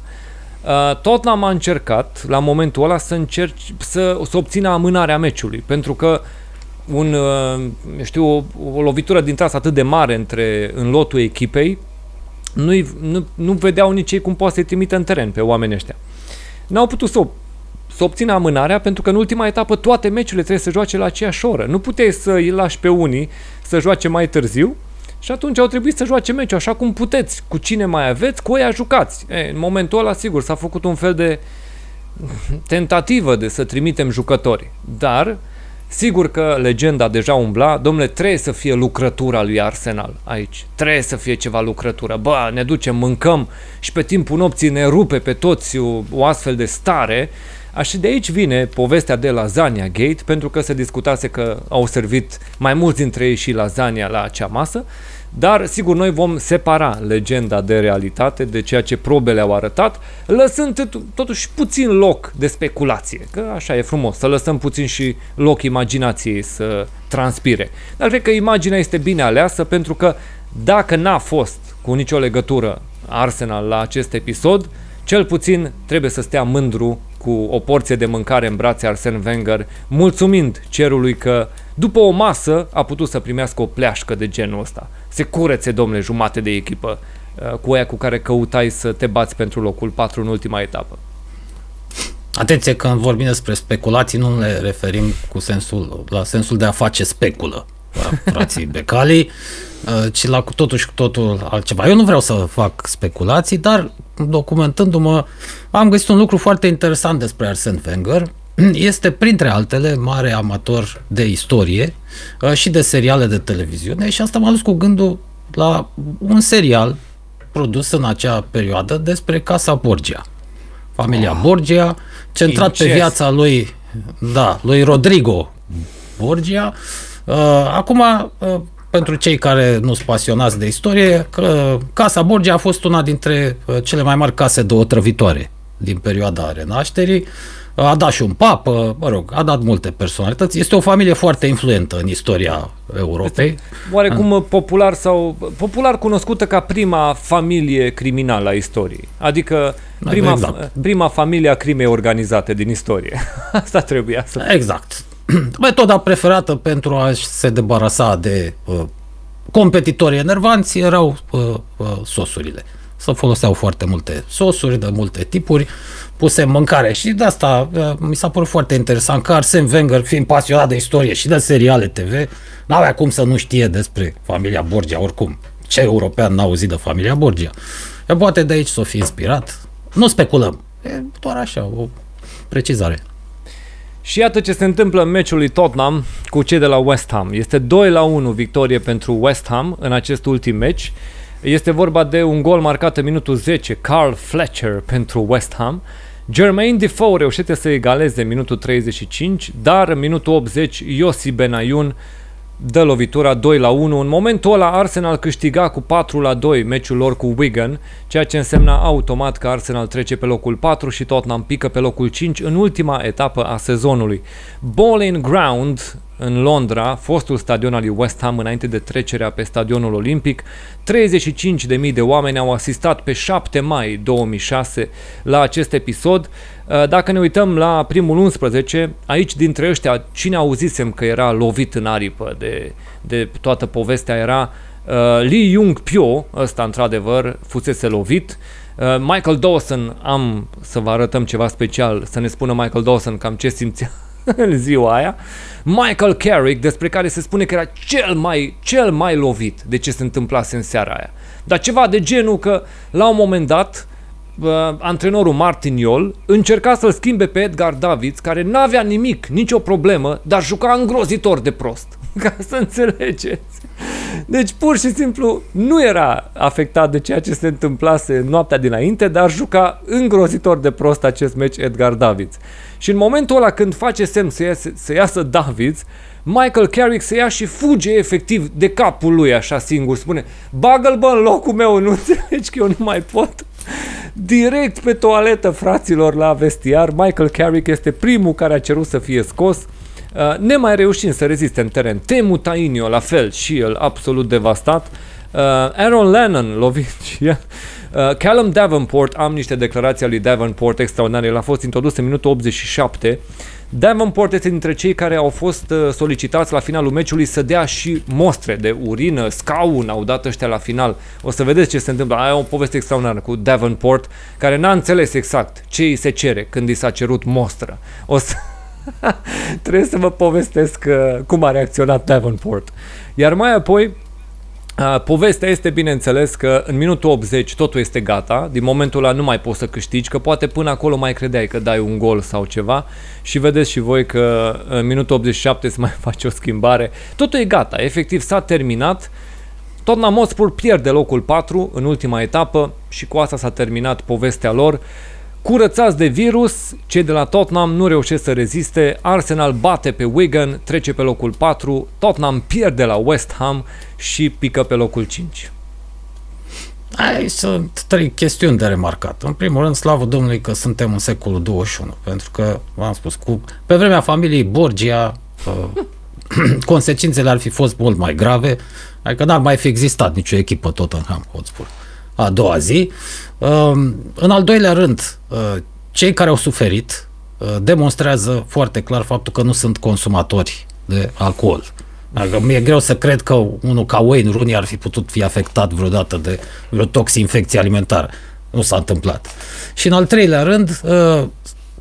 Uh, Tottenham a încercat, la momentul ăla, să, încerci, să, să obțină amânarea meciului. Pentru că un, uh, știu, o, o lovitură dintre asta atât de mare între, în lotul echipei, Nu, nu, nu vedeau nici ei cum poate să-i trimită în teren pe oamenii ăștia. N-au putut să, să obțină amânarea pentru că în ultima etapă toate meciurile trebuie să joace la aceeași oră. Nu puteai să îi lași pe unii să joace mai târziu și atunci au trebuit să joace meciul așa cum puteți, cu cine mai aveți, cu ei jucați. E, în momentul ăla, sigur, s-a făcut un fel de tentativă de să trimitem jucători, dar sigur că legenda deja umbla, domnule, trebuie să fie lucrătura lui Arsenal aici, trebuie să fie ceva lucrătură, bă, ne ducem, mâncăm și pe timpul nopții ne rupe pe toți o, o astfel de stare. Și de aici vine povestea de lasagna Gate, pentru că se discutase că au servit mai mulți dintre ei și lasagna la acea masă, dar sigur noi vom separa legenda de realitate, de ceea ce probele au arătat, lăsând totuși puțin loc de speculație, că așa e frumos, să lăsăm puțin și loc imaginației să transpire. Dar cred că imaginea este bine aleasă, pentru că dacă n-a fost cu nicio legătură Arsenal la acest episod, cel puțin trebuie să stea mândru cu o porție de mâncare în brațe Arsène Wenger, mulțumind cerului că după o masă a putut să primească o pleașcă de genul ăsta. Se curețe, domnule, jumate de echipă cu aia cu care căutai să te bați pentru locul patru în ultima etapă. Atenție că când vorbim despre speculații nu ne referim cu sensul, la sensul de a face speculă, frații Becali, ci la totuși cu totul altceva. Eu nu vreau să fac speculații, dar documentându-mă am găsit un lucru foarte interesant despre Arsène Wenger. Este, printre altele, mare amator de istorie și de seriale de televiziune și asta m-a dus cu gândul la un serial produs în acea perioadă despre Casa Borgia. Familia oh, Borgia, centrat incest. pe viața lui, da, lui Rodrigo Borgia. Acum, pentru cei care nu sunt pasionați de istorie, Casa Borgia a fost una dintre cele mai mari case de otrăvitoare din perioada renașterii. A dat și un papă, mă rog, a dat multe personalități. Este o familie foarte influentă în istoria Europei. Este oarecum popular sau popular cunoscută ca prima familie criminală a istoriei. Adică prima, exact. prima familie a crimei organizate din istorie. Asta trebuia să... Exact. Metoda preferată pentru a se debarasa de uh, competitorii enervanți erau uh, uh, sosurile. Se foloseau foarte multe sosuri de multe tipuri, puse în mâncare și de asta uh, mi s-a părut foarte interesant că Arsène Wenger, fiind pasionat de istorie și de seriale te ve, n-avea cum să nu știe despre familia Borgia, oricum. Ce european n-a auzit de familia Borgia? E, poate de aici s-o fi inspirat. Nu speculăm, e doar așa, o precizare. Și iată ce se întâmplă în meciul lui Tottenham cu cei de la West Ham. Este doi la unu victorie pentru West Ham în acest ultim meci. Este vorba de un gol marcat în minutul zece, Carl Fletcher pentru West Ham. Jermaine Defoe reușește să egaleze în minutul treizeci și cinci, dar în minutul optzeci Yossi Benayoun dă lovitura doi la unu. În momentul ăla Arsenal câștiga cu patru la doi meciul lor cu Wigan, ceea ce însemna automat că Arsenal trece pe locul patru și Tottenham pică pe locul cinci în ultima etapă a sezonului. Ball in ground în Londra, fostul stadion al lui West Ham înainte de trecerea pe stadionul olimpic, treizeci și cinci de mii de oameni au asistat pe șapte mai două mii șase la acest episod. Dacă ne uităm la primul unsprezece, aici dintre ăștia, cine auzisem că era lovit în aripă de, de toată povestea era uh, Lee Young-Pyo, ăsta într-adevăr fusese lovit. Uh, Michael Dawson, am să vă arătăm ceva special, să ne spună Michael Dawson cam ce simțea în ziua aia. Michael Carrick, despre care se spune că era cel mai, cel mai lovit de ce se întâmplase în seara aia. Dar ceva de genul că la un moment dat antrenorul Martin Jol încerca să-l schimbe pe Edgar Davids, care n-avea nimic, nicio problemă, dar juca îngrozitor de prost. Ca să înțelegeți. Deci pur și simplu nu era afectat de ceea ce se întâmplase noaptea dinainte, dar juca îngrozitor de prost acest meci Edgar Davids. Și în momentul ăla când face semn să iasă, să iasă Davids, Michael Carrick se ia și fuge efectiv de capul lui așa singur, spune: bagă-l bă în locul meu, nu înțelegi că eu nu mai pot? Direct pe toaletă, fraților, la vestiar. Michael Carrick este primul care a cerut să fie scos, nemai reușind să reziste în teren. Temu Tainio, la fel, și el absolut devastat. Aaron Lennon, lovit și el. Callum Davenport, am niște declarații ale lui Davenport extraordinare, el a fost introdus în minutul optzeci și șapte. Davenport este dintre cei care au fost solicitați la finalul meciului să dea și mostre de urină, scaun, au dat ăștia la final. O să vedeți ce se întâmplă, aia e o poveste extraordinară cu Davenport, care n-a înțeles exact ce îi se cere când i s-a cerut mostră. O să... Trebuie să vă povestesc cum a reacționat Davenport. Iar mai apoi, povestea este, bineînțeles, că în minutul optzeci totul este gata, din momentul ăla nu mai poți să câștigi, că poate până acolo mai credeai că dai un gol sau ceva, și vedeți și voi că în minutul optzeci și șapte se mai face o schimbare, totul e gata, efectiv s-a terminat. Tottenham Hotspur pierde locul patru în ultima etapă și cu asta s-a terminat povestea lor. Curățați de virus, cei de la Tottenham nu reușesc să reziste, Arsenal bate pe Wigan, trece pe locul patru, Tottenham pierde la West Ham și pică pe locul cinci. Aici sunt trei chestiuni de remarcat. În primul rând, slavă Domnului că suntem în secolul douăzeci și unu, pentru că, v-am spus, cu, pe vremea familiei Borgia, uh, consecințele ar fi fost mult mai grave, adică n-ar mai fi existat nicio echipă Tottenham Hotspur a doua zi. În al doilea rând, cei care au suferit demonstrează foarte clar faptul că nu sunt consumatori de alcool. Adică mi-e greu să cred că unul ca Wayne Rooney ar fi putut fi afectat vreodată de vreo toxinfecție alimentară. Nu s-a întâmplat. Și în al treilea rând,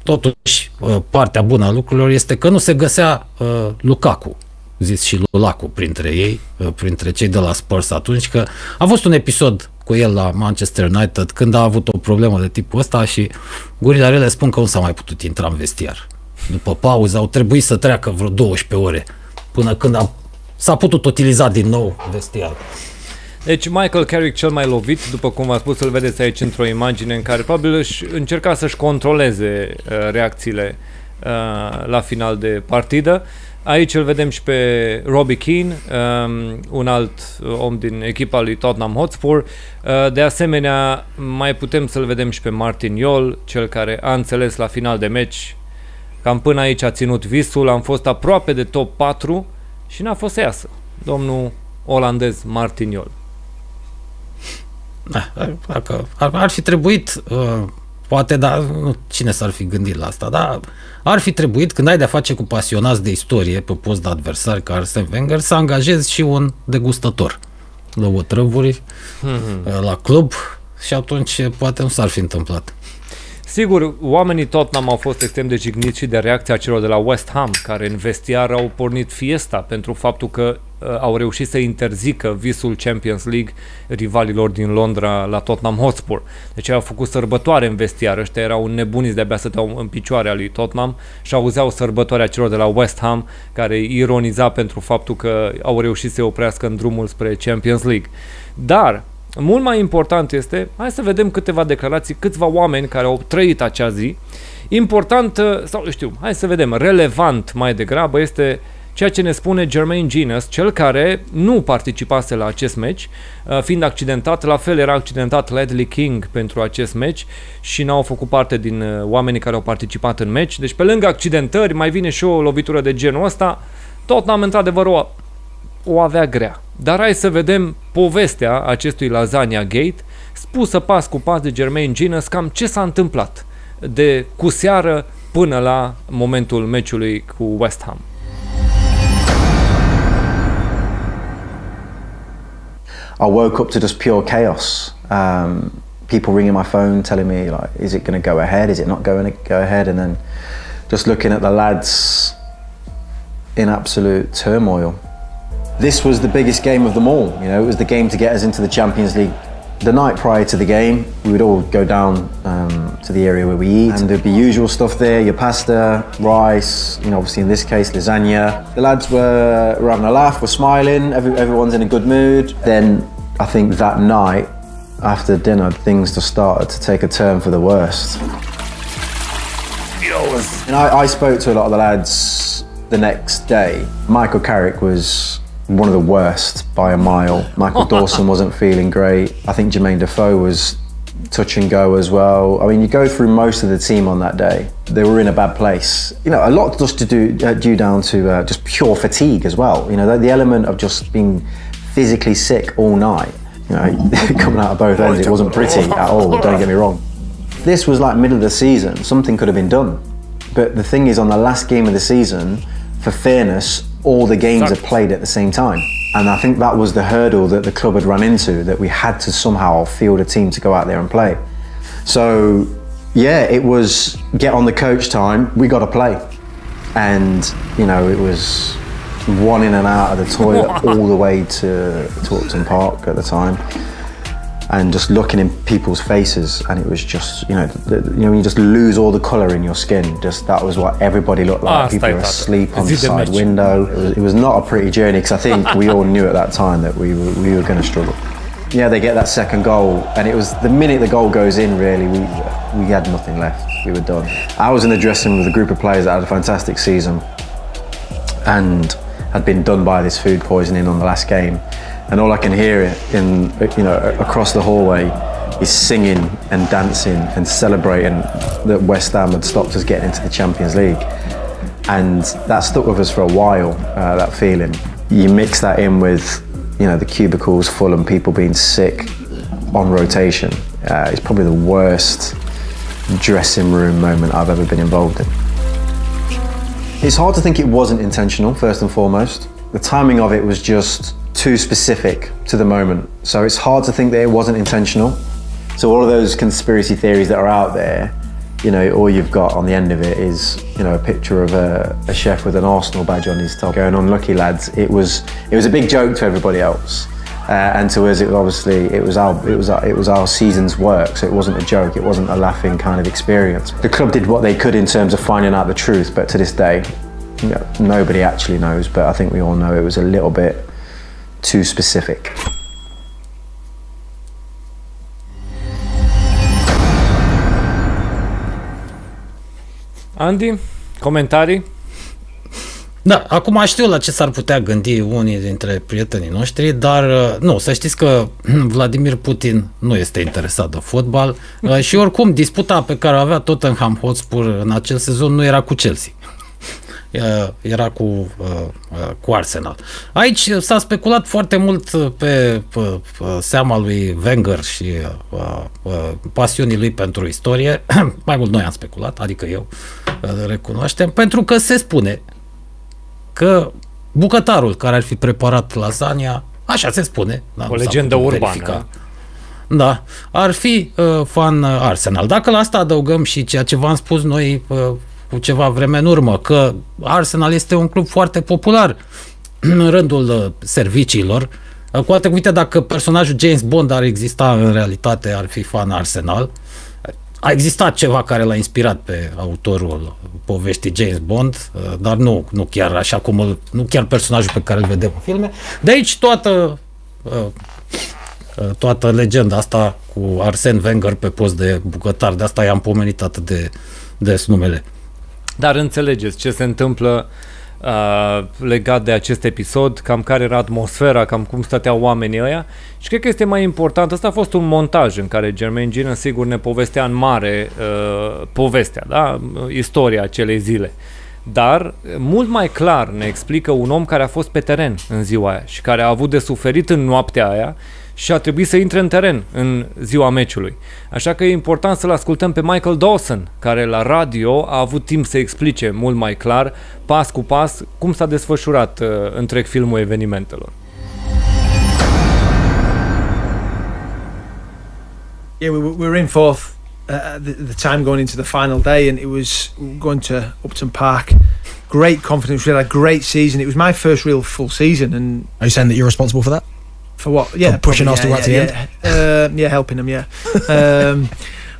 totuși, partea bună a lucrurilor este că nu se găsea Lukaku, zis și Lulacu printre ei, printre cei de la Spurs atunci, că a fost un episod cu el la Manchester United când a avut o problemă de tipul ăsta și gurile rele spun că nu s-a mai putut intra în vestiar. După pauză au trebuit să treacă vreo douăsprezece ore până când s-a putut utiliza din nou vestiarul. Deci Michael Carrick cel mai lovit, după cum v-am spus, îl vedeți aici într-o imagine în care probabil își încerca să-și controleze uh, reacțiile uh, la final de partidă. Aici îl vedem și pe Robbie Keane, um, un alt om din echipa lui Tottenham Hotspur. Uh, de asemenea, mai putem să-l vedem și pe Martin Jol, cel care a înțeles la final de meci, cam până aici a ținut visul, am fost aproape de top patru și n-a fost să iasă, domnul olandez Martin Jol. Da, dacă ar, ar fi trebuit... Uh... Poate, dar cine s-ar fi gândit la asta, dar ar fi trebuit, când ai de-a face cu pasionați de istorie pe post de adversari ca Arsène Wenger, să angajezi și un degustător la otrăvuri, mm-hmm. la club, și atunci poate nu s-ar fi întâmplat. Sigur, oamenii Tottenham au fost extrem de jigniți și de reacția celor de la West Ham, care în vestiar au pornit fiesta pentru faptul că au reușit să interzică visul Champions League rivalilor din Londra la Tottenham Hotspur. Deci au făcut sărbătoare în vestiar, ăștia erau nebuniți, de-abia stăteau în picioarea lui Tottenham și auzeau sărbătoarea celor de la West Ham, care ironiza pentru faptul că au reușit să oprească în drumul spre Champions League. Dar mult mai important este, hai să vedem câteva declarații, câțiva oameni care au trăit acea zi. Important, sau știu, hai să vedem, relevant mai degrabă este ceea ce ne spune Jermaine Jenas, cel care nu participase la acest meci, fiind accidentat, la fel era accidentat Ledley King pentru acest meci și n-au făcut parte din oamenii care au participat în meci. Deci pe lângă accidentări mai vine și o lovitură de genul ăsta, Tottenham într-adevăr o, o avea grea. Dar hai să vedem povestea acestui Lasagna Gate, spusă pas cu pas de Jermaine Jenas, cam ce s-a întâmplat de cu seară până la momentul meciului cu West Ham. I woke up to just pure chaos. Um, people ringing my phone telling me like, is it going to go ahead? Is it not going to go ahead? And then just looking at the lads in absolute turmoil. This was the biggest game of them all. You know, it was the game to get us into the Champions League. The night prior to the game, we would all go down um, to the area where we eat, and there'd be usual stuff there, your pasta, rice, you know, obviously in this case, lasagna. The lads were, were having a laugh, were smiling, every, everyone's in a good mood. Then I think that night, after dinner, things just started to take a turn for the worst. And I, I spoke to a lot of the lads the next day. Michael Carrick was one of the worst by a mile. Michael Dawson wasn't feeling great. I think Jermaine Defoe was touch and go as well. I mean, you go through most of the team on that day. They were in a bad place. You know, a lot just to do uh, due down to uh, just pure fatigue as well. You know, the, the element of just being physically sick all night. You know, coming out of both ends, it wasn't pretty at all, don't get me wrong. This was like middle of the season. Something could have been done. But the thing is, on the last game of the season, for fairness, all the games are played at the same time. And I think that was the hurdle that the club had run into, that we had to somehow field a team to go out there and play. So, yeah, it was get on the coach time, we got to play. And, you know, it was one in and out of the toilet all the way to, to Upton Park at the time. And just looking in people's faces, and it was just, you know, the, you know, you just lose all the colour in your skin. Just that was what everybody looked like. Ah, people were asleep on the side window. It was, it was not a pretty journey, because I think we all knew at that time that we were, we were going to struggle. Yeah, they get that second goal, and it was the minute the goal goes in, really, we we had nothing left. We were done. I was in the dressing room with a group of players that had a fantastic season, and had been done by this food poisoning on the last game. And all I can hear it in, you know, across the hallway is singing and dancing and celebrating that West Ham had stopped us getting into the Champions League. And that stuck with us for a while, uh, that feeling. You mix that in with, you know, the cubicles full and people being sick on rotation. Uh, it's probably the worst dressing room moment I've ever been involved in. It's hard to think it wasn't intentional, first and foremost. The timing of it was just too specific to the moment. So it's hard to think that it wasn't intentional. So all of those conspiracy theories that are out there, you know, all you've got on the end of it is, you know, a picture of a, a chef with an Arsenal badge on his top going, unlucky lads. It was, it was a big joke to everybody else. Uh, and to us, it was obviously, it was, our, it, was our, it was our season's work, so it wasn't a joke, it wasn't a laughing kind of experience. The club did what they could in terms of finding out the truth, but to this day, you know, nobody actually knows, but I think we all know it was a little bit too specific. Andy, comentarii? Da, acum știu la ce s-ar putea gândi unii dintre prietenii noștri, dar nu, să știți că Vladimir Putin nu este interesat de fotbal și oricum disputa pe care o avea Tottenham Hotspur în acel sezon nu era cu Chelsea. Era cu, cu Arsenal. Aici s-a speculat foarte mult pe, pe seama lui Wenger și pasiunii lui pentru istorie. Mai mult noi am speculat, adică eu, recunoaștem, pentru că se spune că bucătarul care ar fi preparat lasagna, așa se spune, da, o legendă urbană, da, ar fi uh, fan Arsenal. Dacă la asta adăugăm și ceea ce v-am spus noi uh, cu ceva vreme în urmă, că Arsenal este un club foarte popular în rândul uh, serviciilor, uh, cu alte cuvinte, dacă personajul James Bond ar exista în realitate, ar fi fan Arsenal. A existat ceva care l-a inspirat pe autorul poveștii James Bond, dar nu, nu chiar așa cum îl, nu chiar personajul pe care îl vedem în filme. De aici toată, toată legenda asta cu Arsène Wenger pe post de bucătar, de asta i-am pomenit atât de des numele. Dar înțelegeți ce se întâmplă uh, legat de acest episod, cam care era atmosfera, cam cum stăteau oamenii ăia. Și cred că este mai important, asta a fost un montaj în care Jermaine Jenas sigur ne povestea în mare uh, povestea, da? Istoria acelei zile. Dar mult mai clar ne explică un om care a fost pe teren în ziua aia și care a avut de suferit în noaptea aia și a trebuit să intre în teren în ziua meciului. Așa că e important să-l ascultăm pe Michael Dawson, care la radio a avut timp să explice mult mai clar, pas cu pas, cum s-a desfășurat uh, întreg filmul evenimentelor. Yeah, we were in fourth at the time going into the final day, and it was going to Upton Park. Great confidence, we had a great season. It was my first real full season. And are you saying that you're responsible for that? For what? Yeah, pushing Arsenal right to the end. Uh, yeah, helping them. Yeah, um,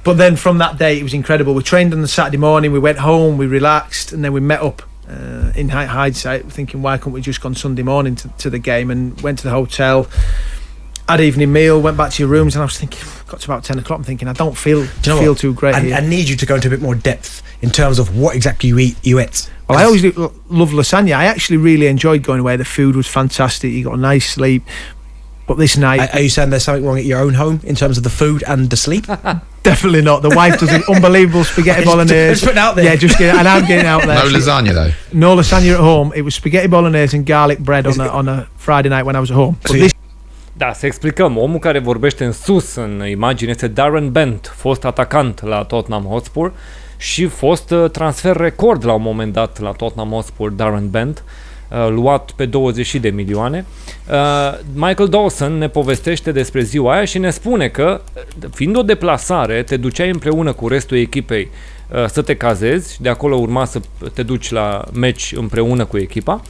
but then from that day, it was incredible. We trained on the Saturday morning. We went home. We relaxed, and then we met up. Uh, in hindsight, thinking why couldn't we just gone Sunday morning to, to the game, and went to the hotel, had evening meal, went back to your rooms, and I was thinking, got to about ten o'clock. I'm thinking I don't feel do you know feel what? too great. I, here. I need you to go into a bit more depth in terms of what exactly you eat. You eat. Well, I always love lasagna. I actually really enjoyed going away. The food was fantastic. You got a nice sleep. But this night, are you saying there's something wrong at your own home in terms of the food and the sleep? Definitely not. The wife does an unbelievable spaghetti bolognese. Just put it out there. Yeah, just get, and I'm getting out there. No lasagna though. No lasagna at home. It was spaghetti bolognese and garlic bread on a, on a Friday night when I was at home. But this Da, să explicăm. Omul care vorbește în sus în imagine este Darren Bent, fost atacant la Tottenham Hotspur și fost transfer record la un moment dat la Tottenham Hotspur, Darren Bent. Luat pe douăzeci de milioane. Michael Dawson ne povestește despre ziua aia și ne spune că, fiind o deplasare, te duceai împreună cu restul echipei să te cazezi, de acolo urma să te duci la meci împreună cu echipa,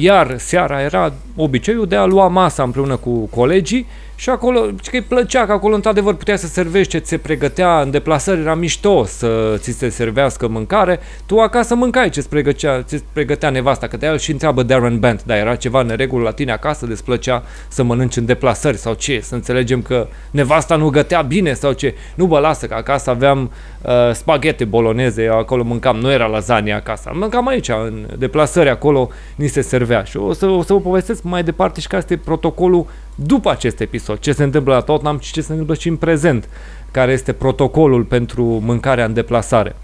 iar seara era obiceiul de a lua masa împreună cu colegii și acolo, că îi plăcea că acolo într-adevăr putea să servești ce ți se pregătea în deplasări, era mișto să ți se servească mâncare, tu acasă mâncai ce-ți pregătea, ce-ți pregătea nevasta, că de-aia și întreabă Darren Bent, dar era ceva neregul la tine acasă, îți plăcea să mănânci în deplasări sau ce, să înțelegem că nevasta nu gătea bine sau ce, nu bă, lasă că acasă aveam uh, spaghete boloneze, eu acolo mâncam, nu era lasagna acasă, mâncam aici, în deplasări, acolo ni se servea și o să, o să vă povestesc mai departe și că asta e protocolul după acest episod, ce se întâmplă la Tottenham și ce se întâmplă și în prezent, care este protocolul pentru mâncarea în deplasare.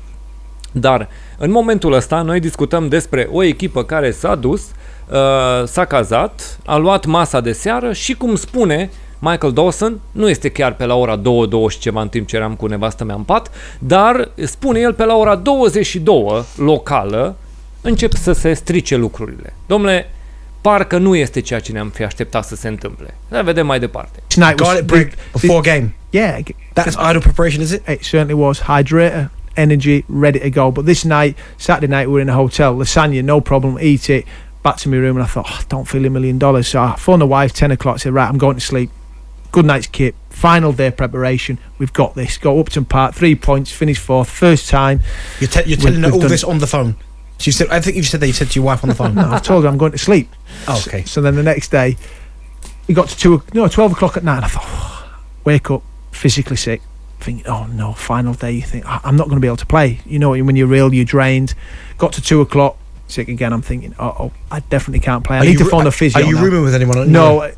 Dar în momentul ăsta noi discutăm despre o echipă care s-a dus, uh, s-a cazat, a luat masa de seară și, cum spune Michael Dawson, nu este chiar pe la ora două, douăzeci ceva în timp ce eram cu nevastă mea în pat, dar spune el pe la ora douăzeci și două locală încep să se strice lucrurile. Domnule, parcă nu este ceea ce ne-am fi așteptat să se întâmple. Dar vedem mai departe. Tonight was big before game. Yeah, that's idle preparation, is it? It certainly was. Hydrator, energy, ready to go. But this night, Saturday night, we were in a hotel. Lasagna, no problem, eat it. Back to my room, and I thought, oh, don't feel a million dollars. So I phoned the wife, ten o'clock, said, right, I'm going to sleep. Good night's kip. Final day of preparation. We've got this. Go Upton Park, three points, finish fourth, first time. You're, te you're telling her all this on the phone? So you said, I think you said that you said to your wife on the phone. No, I told her I'm going to sleep. Oh, okay. So, so then the next day, we got to two, no, twelve o'clock at night. And I thought, oh, wake up, physically sick, thinking, oh no, final day. You think I'm not going to be able to play. You know, when you're real, you're drained. Got to two o'clock, sick again. I'm thinking, uh oh, I definitely can't play. I are need to phone a physio. Are you now. rooming with anyone? No. no.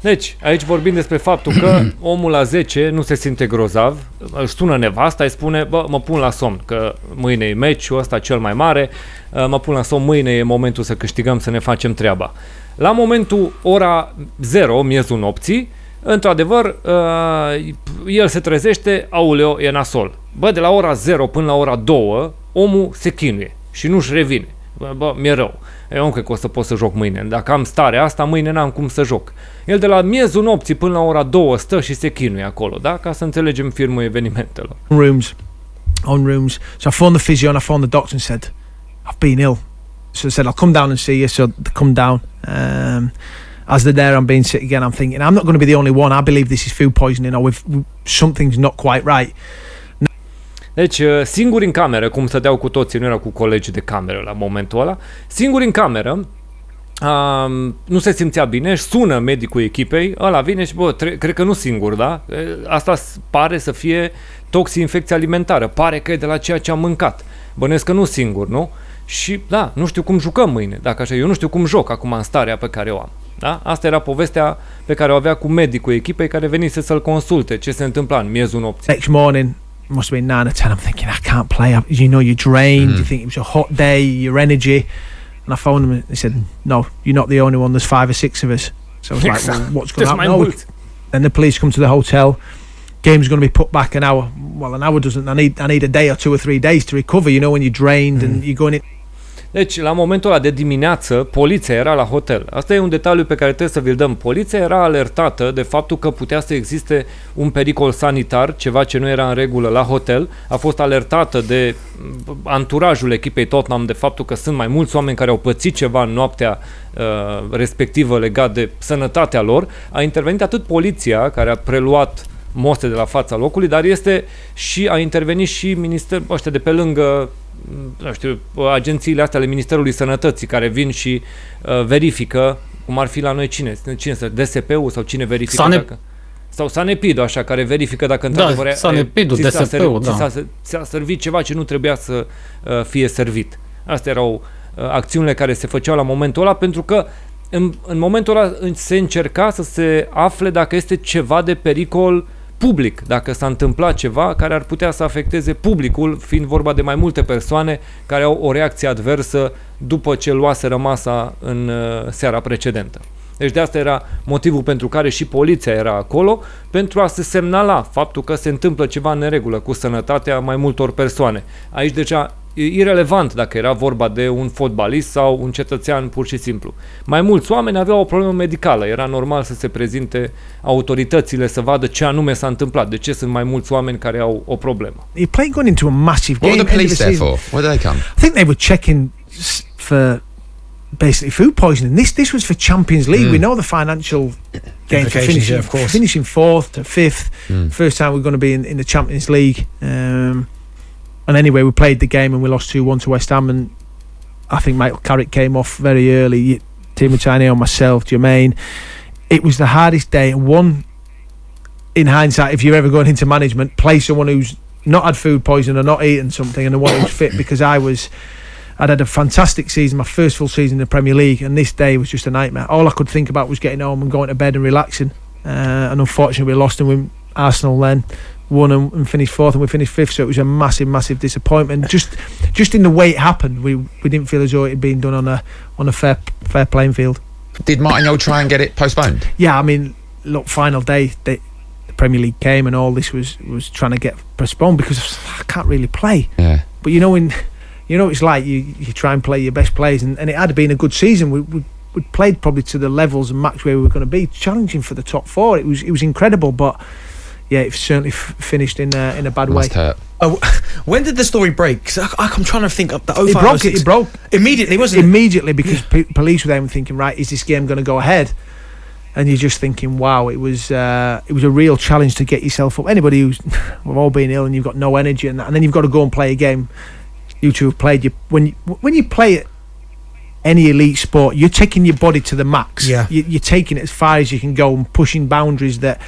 Deci, aici vorbim despre faptul că omul la zece nu se simte grozav, își sună nevasta, îi spune, bă, mă pun la somn, că mâine e meciul ăsta cel mai mare, mă pun la somn, mâine e momentul să câștigăm, să ne facem treaba. La momentul ora zero, miezul nopții, într-adevăr, el se trezește, auleo, e nasol. Bă, de la ora zero până la ora doi, omul se chinuie și nu-și revine. Bă, mi-e rău. Eu nu cred că o să pot să joc mâine. Dacă am starea asta, mâine n-am cum să joc. El de la miezul nopții până la ora două stă și se chinuie acolo, da? Ca să înțelegem filmul evenimentelor. Rooms, on rooms. So I phoned the physio and I phoned the doctor and said, I've been ill. So I said, I'll come down and see you. So they come down. Um, as they're there, I'm being sick again. I'm thinking, I'm not going to be the only one. I believe this is food poisoning or with something's not quite right. Deci, singuri în cameră, cum stăteau cu toții, nu erau cu colegi de cameră la momentul ăla, singuri în cameră, a, nu se simțea bine, sună medicul echipei, ăla vine și, bă, cred că nu singur, da? Asta pare să fie toxinfecție alimentară, pare că e de la ceea ce am mâncat. Bănesc că nu singur, nu? Și, da, nu știu cum jucăm mâine, dacă așa, eu nu știu cum joc acum în starea pe care o am. Da? Asta era povestea pe care o avea cu medicul echipei care venise să-l consulte ce se întâmpla în miezul nopții. Next morning. must have been nine or ten. I'm thinking, I can't play. You know, you're drained. Mm. You think it was a hot day, your energy. And I phoned him and he said, no, you're not the only one. There's five or six of us. So I was like, well, what's going on? No. Then the police come to the hotel. Game's going to be put back an hour. Well, an hour doesn't. I need, I need a day or two or three days to recover, you know, when you're drained mm. and you're going in. Deci, la momentul ăla de dimineață, poliția era la hotel. Asta e un detaliu pe care trebuie să vi-l dăm. Poliția era alertată de faptul că putea să existe un pericol sanitar, ceva ce nu era în regulă la hotel. A fost alertată de anturajul echipei Tottenham de faptul că sunt mai mulți oameni care au pățit ceva în noaptea uh, respectivă legat de sănătatea lor. A intervenit atât poliția, care a preluat moste de la fața locului, dar este și a intervenit și ministerul ăștia de pe lângă, nu știu, agențiile astea ale Ministerului Sănătății care vin și uh, verifică, cum ar fi la noi cine? Cine D S P-ul sau cine verifică? Sanep dacă, sau Sanepidul, așa, care verifică dacă într-adevăr s-a servit ceva ce nu trebuia să uh, fie servit. Astea erau uh, acțiunile care se făceau la momentul ăla, pentru că în, în momentul ăla se încerca să se afle dacă este ceva de pericol public, dacă s-a întâmplat ceva care ar putea să afecteze publicul, fiind vorba de mai multe persoane care au o reacție adversă după ce luaseră masa în seara precedentă. Deci de asta era motivul pentru care și poliția era acolo, pentru a se semnala faptul că se întâmplă ceva în neregulă cu sănătatea mai multor persoane. Aici deja e irelevant dacă era vorba de un fotbalist sau un cetățean pur și simplu. Mai mulți oameni aveau o problemă medicală, era normal să se prezinte autoritățile să vadă ce anume s-a întâmplat, de ce sunt mai mulți oameni care au o problemă. You're playing going into a massive game. What were the police there for? Where did they come? I think they were checking for basically food poisoning. This this was for Champions League. Mm. We know the financial game for finishing, yeah, of course. Finishing fourth to fifth. Mm. First time we're going to be in, in the Champions League. Um, And anyway, we played the game and we lost two one to West Ham. And I think Michael Carrick came off very early. Timo Chineo, myself, Jermaine. It was the hardest day. One, in hindsight, if you're ever going into management, play someone who's not had food poisoning or not eaten something, and the one who's fit. Because I was, I'd had a fantastic season, my first full season in the Premier League, and this day was just a nightmare. All I could think about was getting home and going to bed and relaxing. Uh, and unfortunately, we lost, and we Arsenal then won and, and finished fourth, and we finished fifth. So it was a massive, massive disappointment. Just, just in the way it happened, we we didn't feel as though it had been done on a on a fair fair playing field. Did Martin Jol try and get it postponed? Yeah, I mean, look, final day, they, the Premier League came, and all this was was trying to get postponed because I can't really play. Yeah. But you know, in you know, it's like you you try and play your best players, and, and it had been a good season. We. we We'd played probably to the levels and match where we were going to be, challenging for the top four. It was it was incredible, but yeah, it certainly f finished in a, in a bad Must way. Hurt. Oh, when did the story break? Cause I, I'm trying to think. Up the it broke. It, it broke immediately, wasn't it? Immediately, because yeah. police were then thinking, right, is this game going to go ahead? And you're just thinking, wow, it was uh, it was a real challenge to get yourself up. Anybody who's we've all been ill and you've got no energy, and, that, and then you've got to go and play a game. You two have played. You when you, when you play it. Any elite sport, you're taking your body to the max. Yeah. You, you're taking it as far as you can go and pushing boundaries that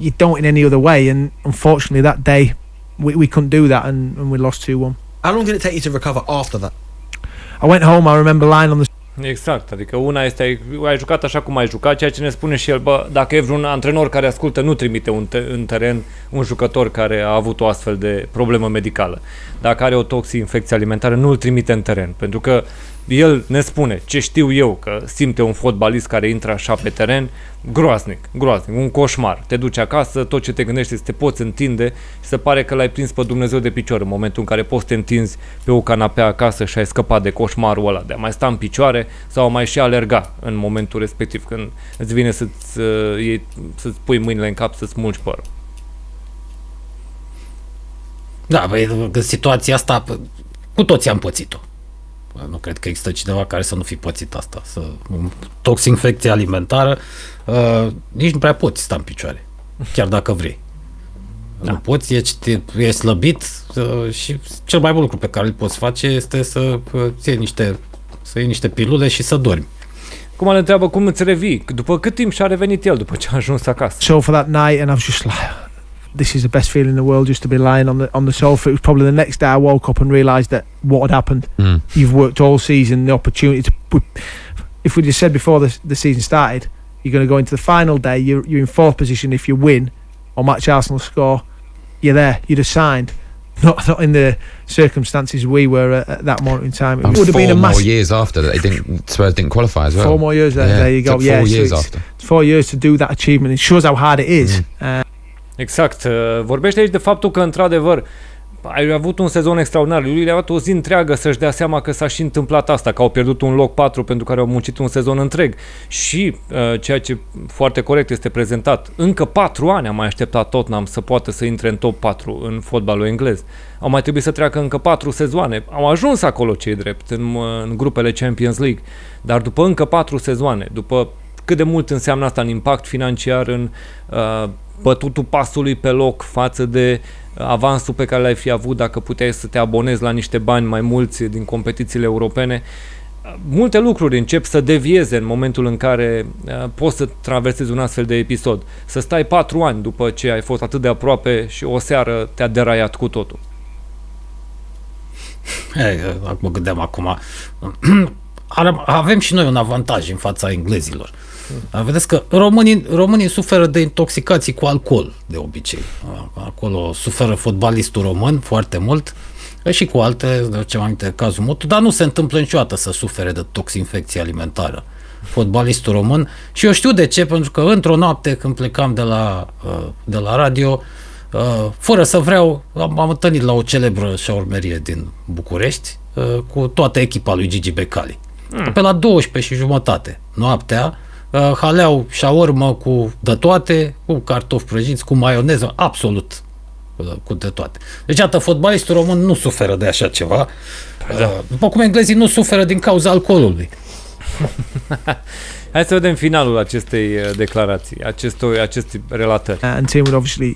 you don't in any other way. And unfortunately, that day we, we couldn't do that, and, and we lost two one. How long did it take you to recover after that? I went home. I remember lying on the. Exact, adică una este, ai jucat așa cum ai jucat, ceea ce ne spune și el, bă, dacă e vreun antrenor care ascultă, nu trimite un te în teren un jucător care a avut o astfel de problemă medicală. Dacă are o toxinfecție alimentară, nu îl trimite în teren, pentru că el ne spune, ce știu eu, că simte un fotbalist care intră așa pe teren, groaznic, groaznic, un coșmar. Te duci acasă, tot ce te gândești este să te poți întinde și se pare că l-ai prins pe Dumnezeu de picior în momentul în care poți să te întinzi pe o canapea acasă și ai scăpat de coșmarul ăla, de a mai sta în picioare sau mai și alerga în momentul respectiv, când îți vine să-ți uh, să pui mâinile în cap, să-ți mulci părul. Da, băi, situația asta cu toți am pățit-o. Nu cred că există cineva care să nu fi pățit asta. Să, toxinfecție alimentară, uh, nici nu prea poți sta în picioare, chiar dacă vrei. Da. Nu poți, ești, ești slăbit uh, și cel mai bun lucru pe care îl poți face este să, uh, iei, niște, să iei niște pilule și să dormi. Cum îl întreabă, cum îți revii? După cât timp și-a revenit el după ce a ajuns acasă? So for that night and I was just like... This is the best feeling in the world, just to be lying on the on the sofa. It was probably the next day I woke up and realised that what had happened. Mm. You've worked all season, the opportunity to put, if we just said before the, the season started, you're going to go into the final day, you're, you're in fourth position if you win or match Arsenal score, you're there, you'd have signed. Not, not in the circumstances we were at, at that moment in time. It would have been a massive. Four more years after that, they didn't Spurs didn't qualify as well. Four more years there, yeah. there you go. Four yeah, years so after. Four years to do that achievement. It shows how hard it is. Mm. Uh, exact. Uh, vorbește aici de faptul că într-adevăr ai avut un sezon extraordinar. Lui le-a dat o zi întreagă să-și dea seama că s-a și întâmplat asta, că au pierdut un loc patru pentru care au muncit un sezon întreg. Și, uh, ceea ce foarte corect este prezentat, încă patru ani a mai așteptat Tottenham să poată să intre în top patru în fotbalul englez. Au mai trebuit să treacă încă patru sezoane. Au ajuns acolo, cei drept, în, în grupele Champions League. Dar după încă patru sezoane, după cât de mult înseamnă asta în impact financiar, în uh, bătutul pasului pe loc față de avansul pe care l-ai fi avut dacă puteai să te abonezi la niște bani mai mulți din competițiile europene. Multe lucruri încep să devieze în momentul în care poți să traversezi un astfel de episod. Să stai patru ani după ce ai fost atât de aproape și o seară te-a deraiat cu totul. Mă gândeam acum. Avem și noi un avantaj în fața englezilor. Vedeți că românii, românii suferă de intoxicații cu alcool, de obicei. Acolo suferă fotbalistul român foarte mult și cu alte, de ce mai aminte, cazul Mutu, dar nu se întâmplă niciodată să sufere de toxinfecție alimentară. Fotbalistul român, și eu știu de ce, pentru că într-o noapte când plecam de la, de la radio, fără să vreau, am întâlnit la o celebră șaurmerie din București cu toată echipa lui Gigi Becali. Pe la douăsprezece și jumătate noaptea, haleau șaormă cu de toate, cu cartofi prăjiți, cu maioneză, absolut cu de toate. Deci, atât, fotbalistul român nu suferă de așa ceva. Da. După cum englezii nu suferă din cauza alcoolului. Hai să vedem finalul acestei declarații, acestui, acestui relatări. Uh, and Tim would obviously,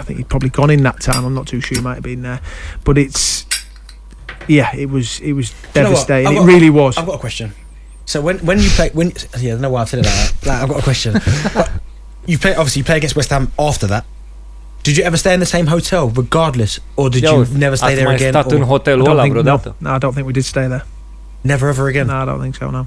I think he'd probably gone in that time, I'm not too sure he might have been there, but it's, yeah, it was, it was devastating, you know, it really was. I've got a question. So when when you play when yeah I don't know why I've said it like that, like, I've got a question. But you play obviously you play against West Ham after that. Did you ever stay in the same hotel regardless, or did Yo, you never stay there again? Stat or, in hotel I don't think, no, no, I don't think we did stay there. Never ever again. No, I don't think so. No.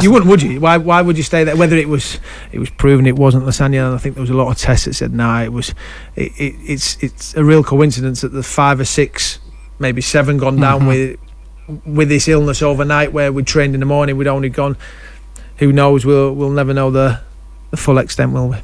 You wouldn't, would you? Why why would you stay there? Whether it was it was proven it wasn't lasagna, and I think there was a lot of tests that said no. Nah, it was. It, it, it's it's a real coincidence that the five or six, maybe seven, gone down mm-hmm. with. with this illness overnight, where we trained in the morning, we'd only gone, who knows, we'll, we'll never know the, the full extent, will we?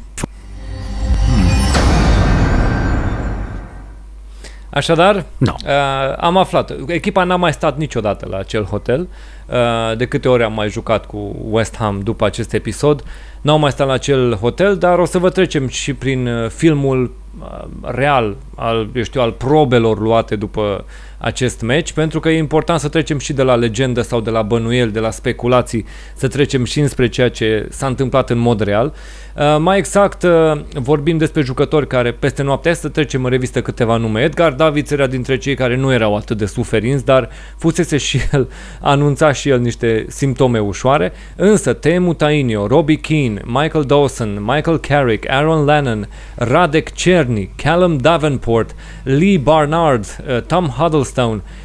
Așadar, no. uh, am aflat, echipa n-a mai stat niciodată la acel hotel, uh, de câte ori am mai jucat cu West Ham după acest episod, n-au mai stat la acel hotel, dar o să vă trecem și prin filmul uh, real, al, eu știu, al probelor luate după acest meci, pentru că e important să trecem și de la legendă sau de la bănuieli, de la speculații, să trecem și înspre ceea ce s-a întâmplat în mod real. Uh, mai exact, uh, vorbim despre jucători care peste noaptea, să trecem în revistă câteva nume. Edgar Davids era dintre cei care nu erau atât de suferinți, dar fusese și el, anunța și el niște simptome ușoare, însă Teemu Tainio, Robbie Keane, Michael Dawson, Michael Carrick, Aaron Lennon, Radek Cerny, Callum Davenport, Lee Barnard, uh, Tom Huddleston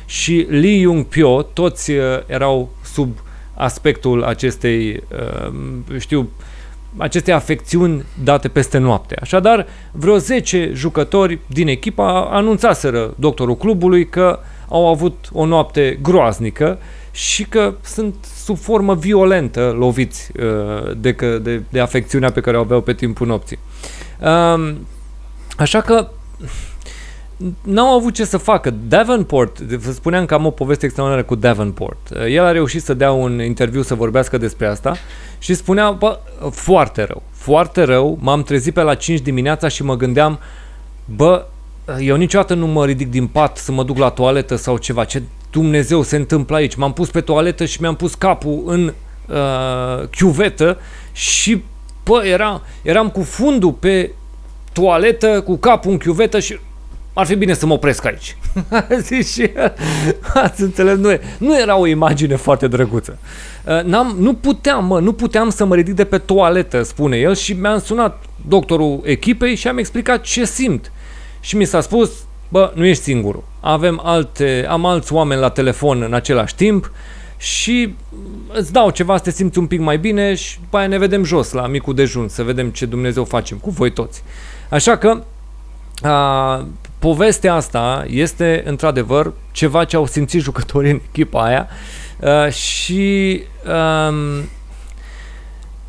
și Lee Young-Pyo, toți uh, erau sub aspectul acestei, uh, știu, acestei afecțiuni date peste noapte. Așadar, vreo zece jucători din echipa anunțaseră doctorul clubului că au avut o noapte groaznică și că sunt sub formă violentă loviți uh, de, că, de, de afecțiunea pe care o aveau pe timpul nopții. Uh, așa că n-au avut ce să facă. Davenport, vă spuneam că am o poveste extraordinară cu Davenport. El a reușit să dea un interviu să vorbească despre asta și spunea, bă, foarte rău, foarte rău, m-am trezit pe la cinci dimineața și mă gândeam, bă, eu niciodată nu mă ridic din pat să mă duc la toaletă sau ceva, ce Dumnezeu se întâmplă aici? M-am pus pe toaletă și mi-am pus capul în uh, chiuvetă și, bă, era, eram cu fundul pe toaletă, cu capul în chiuvetă și ar fi bine să mă opresc aici. Și ați înțeles, nu, e, nu era o imagine foarte drăguță. N-am, nu puteam, mă, nu puteam să mă ridic de pe toaletă, spune el, și mi-am sunat doctorul echipei și am explicat ce simt. Și mi s-a spus, bă, nu ești singurul. Avem alte, am alți oameni la telefon în același timp și îți dau ceva să te simți un pic mai bine și după aia ne vedem jos la micul dejun, să vedem ce Dumnezeu facem cu voi toți. Așa că a, povestea asta este într-adevăr ceva ce au simțit jucătorii în echipa aia a, și a,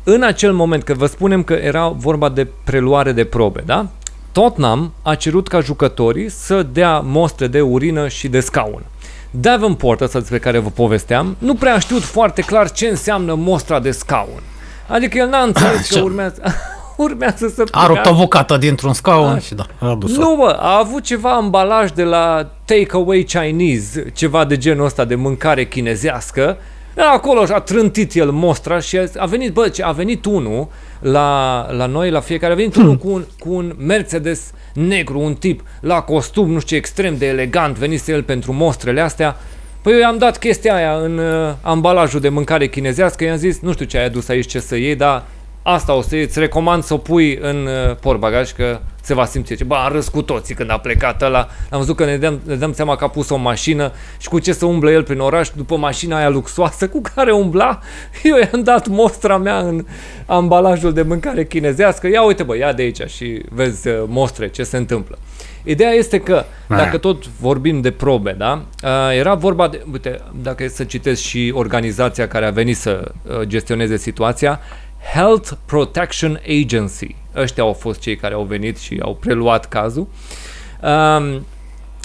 în acel moment, că vă spunem că era vorba de preluare de probe, da? Tottenham a cerut ca jucătorii să dea mostre de urină și de scaun. Davenport, asta despre care vă povesteam, nu prea a știut foarte clar ce înseamnă mostra de scaun. Adică el n-a înțeles că urmează, urmează să... A rupt o bucată dintr-un scaun a, și da, a adus-o. Nu mă, a avut ceva ambalaj de la Takeaway Chinese, ceva de genul ăsta de mâncare chinezească. Acolo a trântit el mostra și a venit, bă, a venit unul la, la noi, la fiecare, a venit hmm. unul cu un, cu un Mercedes negru, un tip la costum, nu știu, extrem de elegant, venise el pentru mostrele astea. Păi eu i-am dat chestia aia în uh, ambalajul de mâncare chinezească, i-am zis, nu știu ce ai adus aici, ce să iei, dar asta o să iei, îți recomand să o pui în uh, portbagaj că se va simți. Bă, am râs cu toții când a plecat ăla, am văzut că ne dăm, ne dăm seama că a pus o mașină și cu ce să umblă el prin oraș după mașina aia luxoasă cu care umbla. Eu i-am dat mostra mea în ambalajul de mâncare chinezească, ia uite bă, ia de aici și vezi uh, mostre ce se întâmplă. Ideea este că, dacă tot vorbim de probe, da? Uh, era vorba de, uite, dacă e să citesc și organizația care a venit să uh, gestioneze situația, Health Protection Agency. Ăștia au fost cei care au venit și au preluat cazul. Um,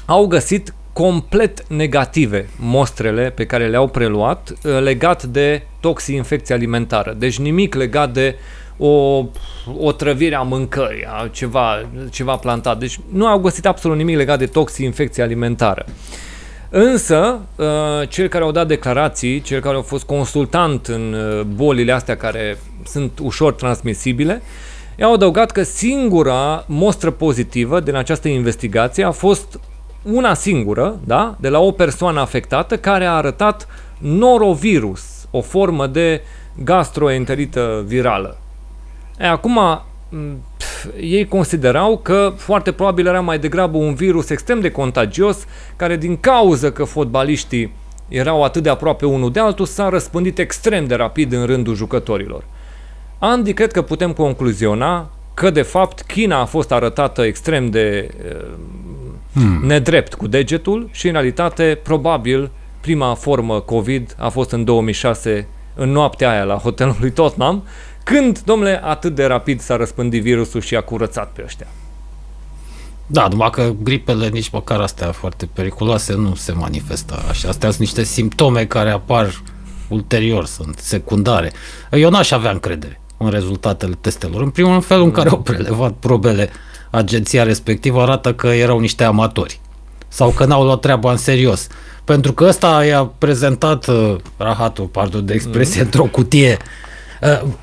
au găsit complet negative mostrele pe care le-au preluat uh, legat de toxinfecție alimentară. Deci nimic legat de o, o trăvire a mâncării, a ceva, ceva plantat. Deci nu au găsit absolut nimic legat de toxinfecție alimentară. Însă, cel care au dat declarații, cel care au fost consultant în bolile astea care sunt ușor transmisibile, i-au adăugat că singura mostră pozitivă din această investigație a fost una singură, da? De la o persoană afectată care a arătat norovirus, o formă de gastroenterită virală. E, acum, Pf, ei considerau că foarte probabil era mai degrabă un virus extrem de contagios care din cauza că fotbaliștii erau atât de aproape unul de altul s-a răspândit extrem de rapid în rândul jucătorilor. Andy, cred că putem concluziona că de fapt China a fost arătată extrem de hmm. nedrept cu degetul și în realitate probabil prima formă COVID a fost în două mii șase în noaptea aia la hotelul lui Tottenham, când, domnule, atât de rapid s-a răspândit virusul și a curățat pe ăștia. Da, numai că gripele, nici măcar astea foarte periculoase, nu se manifestă așa. Astea sunt niște simptome care apar ulterior, sunt secundare. Eu n-aș avea încredere în rezultatele testelor. În primul fel în care au prelevat probele, agenția respectivă arată că erau niște amatori sau că n-au luat treaba în serios. Pentru că ăsta i-a prezentat uh, rahatul, pardon de expresie, mm. într-o cutie.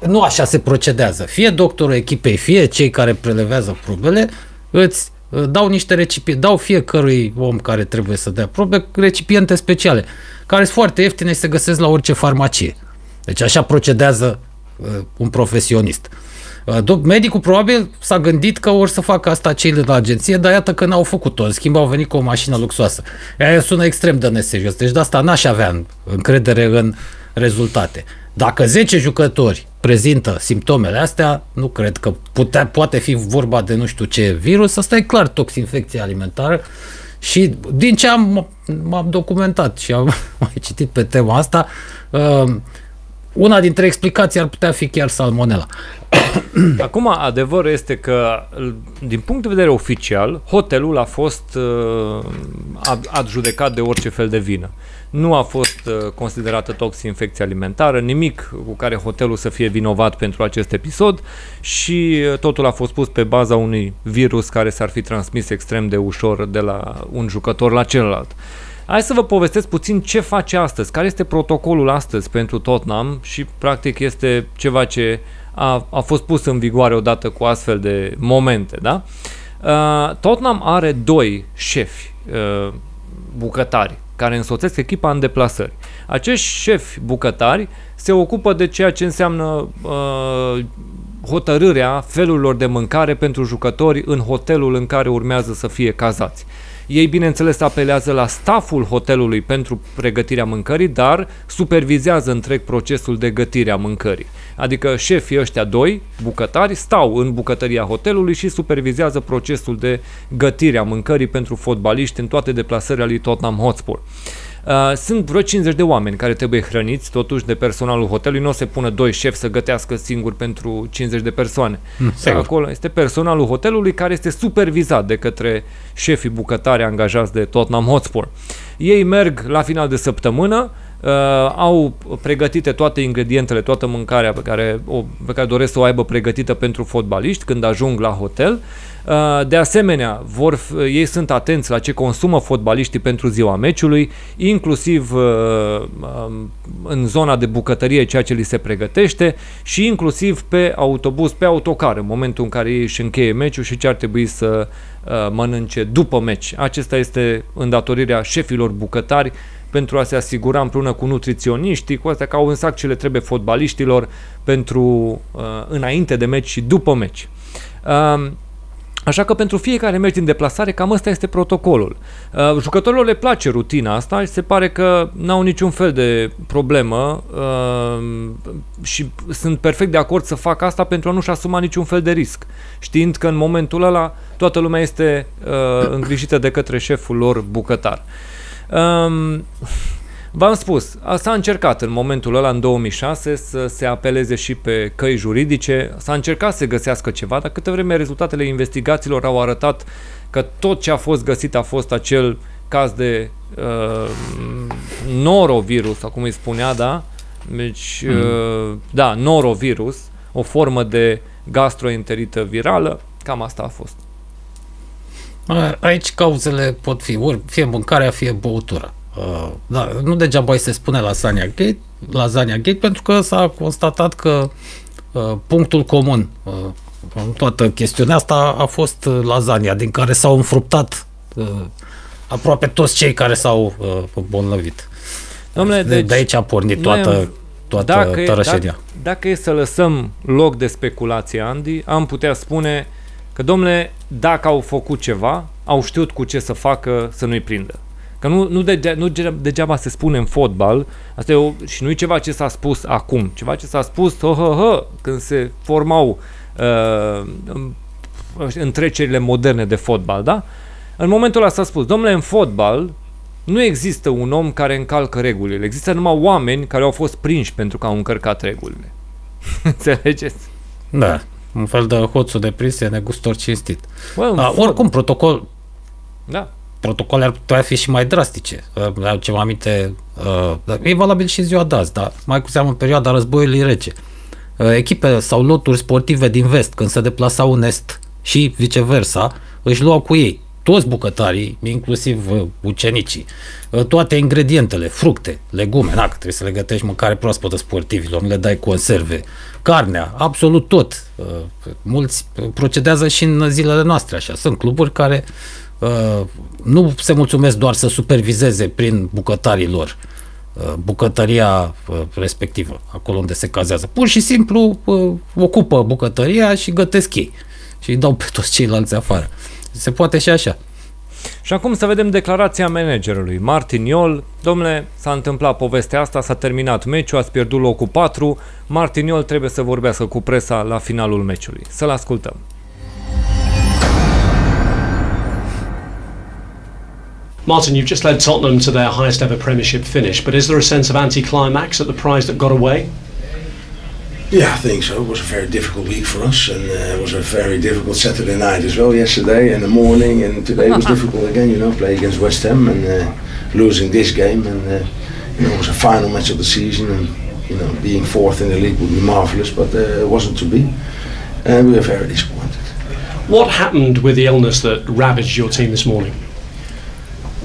Nu așa se procedează. Fie doctorul echipei, fie cei care prelevează probele, îți dau niște recipiente, dau fiecărui om care trebuie să dea probe recipiente speciale, care sunt foarte ieftine și se găsesc la orice farmacie. Deci așa procedează uh, un profesionist. Uh, medicul probabil s-a gândit că or să facă asta cei de la agenție, dar iată că n-au făcut-o. În schimb, au venit cu o mașină luxoasă. Aia sună extrem de neserios. Deci de asta n-aș avea încredere în rezultate. Dacă zece jucători prezintă simptomele astea, nu cred că putea, poate fi vorba de nu știu ce virus, asta e clar toxinfecție alimentară și din ce am, m-am documentat și am mai citit pe tema asta, una dintre explicații ar putea fi chiar salmonella. Acum, adevărul este că, din punct de vedere oficial, hotelul a fost uh, adjudecat de orice fel de vină. Nu a fost uh, considerată toxinfecție alimentară, nimic cu care hotelul să fie vinovat pentru acest episod și uh, totul a fost pus pe baza unui virus care s-ar fi transmis extrem de ușor de la un jucător la celălalt. Hai să vă povestesc puțin ce face astăzi, care este protocolul astăzi pentru Tottenham și practic este ceva ce a, a fost pus în vigoare odată cu astfel de momente, da? Uh, Tottenham are doi șefi uh, bucătari care însoțesc echipa în deplasări. Acești șefi bucătari se ocupă de ceea ce înseamnă uh, hotărârea felurilor de mâncare pentru jucători în hotelul în care urmează să fie cazați. Ei, bineînțeles, apelează la stafful hotelului pentru pregătirea mâncării, dar supervizează întreg procesul de gătire a mâncării. Adică șefii ăștia doi, bucătari, stau în bucătăria hotelului și supervizează procesul de gătire a mâncării pentru fotbaliști în toate deplasările lui Tottenham Hotspur. Sunt vreo cincizeci de oameni care trebuie hrăniți totuși de personalul hotelului. Nu o să pună doi șefi să gătească singur pentru cincizeci de persoane. Mm, Acolo este personalul hotelului care este supervizat de către șefii bucătari angajați de Tottenham Hotspur. Ei merg la final de săptămână, Uh, au pregătite toate ingredientele, toată mâncarea pe care, o, pe care doresc să o aibă pregătită pentru fotbaliști când ajung la hotel. Uh, de asemenea, vor, ei sunt atenți la ce consumă fotbaliștii pentru ziua meciului, inclusiv uh, uh, în zona de bucătărie ceea ce li se pregătește și inclusiv pe autobuz, pe autocar, în momentul în care ei își încheie meciul și ce ar trebui să uh, mănânce după meci. Acesta este îndatorirea șefilor bucătari pentru a se asigura împreună cu nutriționiștii, cu astea, că au în sac ce le trebuie fotbaliștilor pentru uh, înainte de meci și după meci. Uh, așa că pentru fiecare meci din deplasare, cam ăsta este protocolul. Uh, jucătorilor le place rutina asta și se pare că n-au niciun fel de problemă uh, și sunt perfect de acord să facă asta pentru a nu-și asuma niciun fel de risc, știind că în momentul ăla toată lumea este uh, îngrijită de către șeful lor bucătar. Um, v-am spus, s-a încercat în momentul ăla, în două mii șase, să se apeleze și pe căi juridice, s-a încercat să găsească ceva, dar câte vreme rezultatele investigațiilor au arătat că tot ce a fost găsit a fost acel caz de uh, norovirus, sau cum îi spunea, da? Deci, mm. uh, da, norovirus, o formă de gastroenterită virală, cam asta a fost. Aici cauzele pot fi ori fie mâncarea, fie băutura. Uh, da, nu degeaba îi se spune Lasagna Gate, Lasagna Gate, pentru că s-a constatat că uh, punctul comun uh, în toată chestiunea asta a fost uh, lasagna, din care s-au înfruptat uh, aproape toți cei care s-au uh, bolnăvit. Dom'le, de, deci, de aici a pornit toată, toată dacă tărășenia. E, dacă, dacă e să lăsăm loc de speculație, Andy, am putea spune că, domnule, dacă au făcut ceva, au știut cu ce să facă să nu-i prindă. Că nu, nu, dege, nu degeaba se spune în fotbal, asta e o, și nu-i ceva ce s-a spus acum, ceva ce s-a spus hă, hă, hă, când se formau uh, întrecerile moderne de fotbal, da? În momentul ăla s-a spus, domnule, în fotbal nu există un om care încalcă regulile, există numai oameni care au fost prinși pentru că au încărcat regulile. Înțelegeți? Da. Un fel de hoțul de prins e negustor cinstit. Bă, a, oricum, protocol, da. protocolele ar putea fi și mai drastice. Uh, ce mă aminte, uh, e valabil și în ziua de azi, dar mai cu seamă în perioada războiului rece. Uh, echipe sau loturi sportive din vest, când se deplasau în est și viceversa, își luau cu ei toți bucătarii, inclusiv uh, ucenicii, uh, toate ingredientele, fructe, legume, na, că trebuie să le gătești mâncare proaspătă sportivilor, nu le dai conserve, carnea, absolut tot. Uh, mulți procedează și în zilele noastre așa. Sunt cluburi care uh, nu se mulțumesc doar să superviseze prin bucătarii lor uh, bucătăria uh, respectivă, acolo unde se cazează. Pur și simplu uh, ocupă bucătăria și gătesc ei și îi dau pe toți ceilalți afară. Se poate și așa. Și acum să vedem declarația managerului, Martin Jol. Domnule, s-a întâmplat povestea asta, s-a terminat meciul, ați pierdut locul patru, Martin Jol trebuie să vorbească cu presa la finalul meciului. Să-l ascultăm. Martin, you've just led Tottenham to their highest ever premiership finish, but is there a sense of anticlimax at the prize that got away? Yeah, I think so. It was a very difficult week for us, and uh, it was a very difficult Saturday night as well, yesterday and the morning, and today was difficult again, you know, play against West Ham and uh, losing this game, and uh, you know, it was a final match of the season, and you know, being fourth in the league would be marvellous, but uh, it wasn't to be, and we were very disappointed. What happened with the illness that ravaged your team this morning?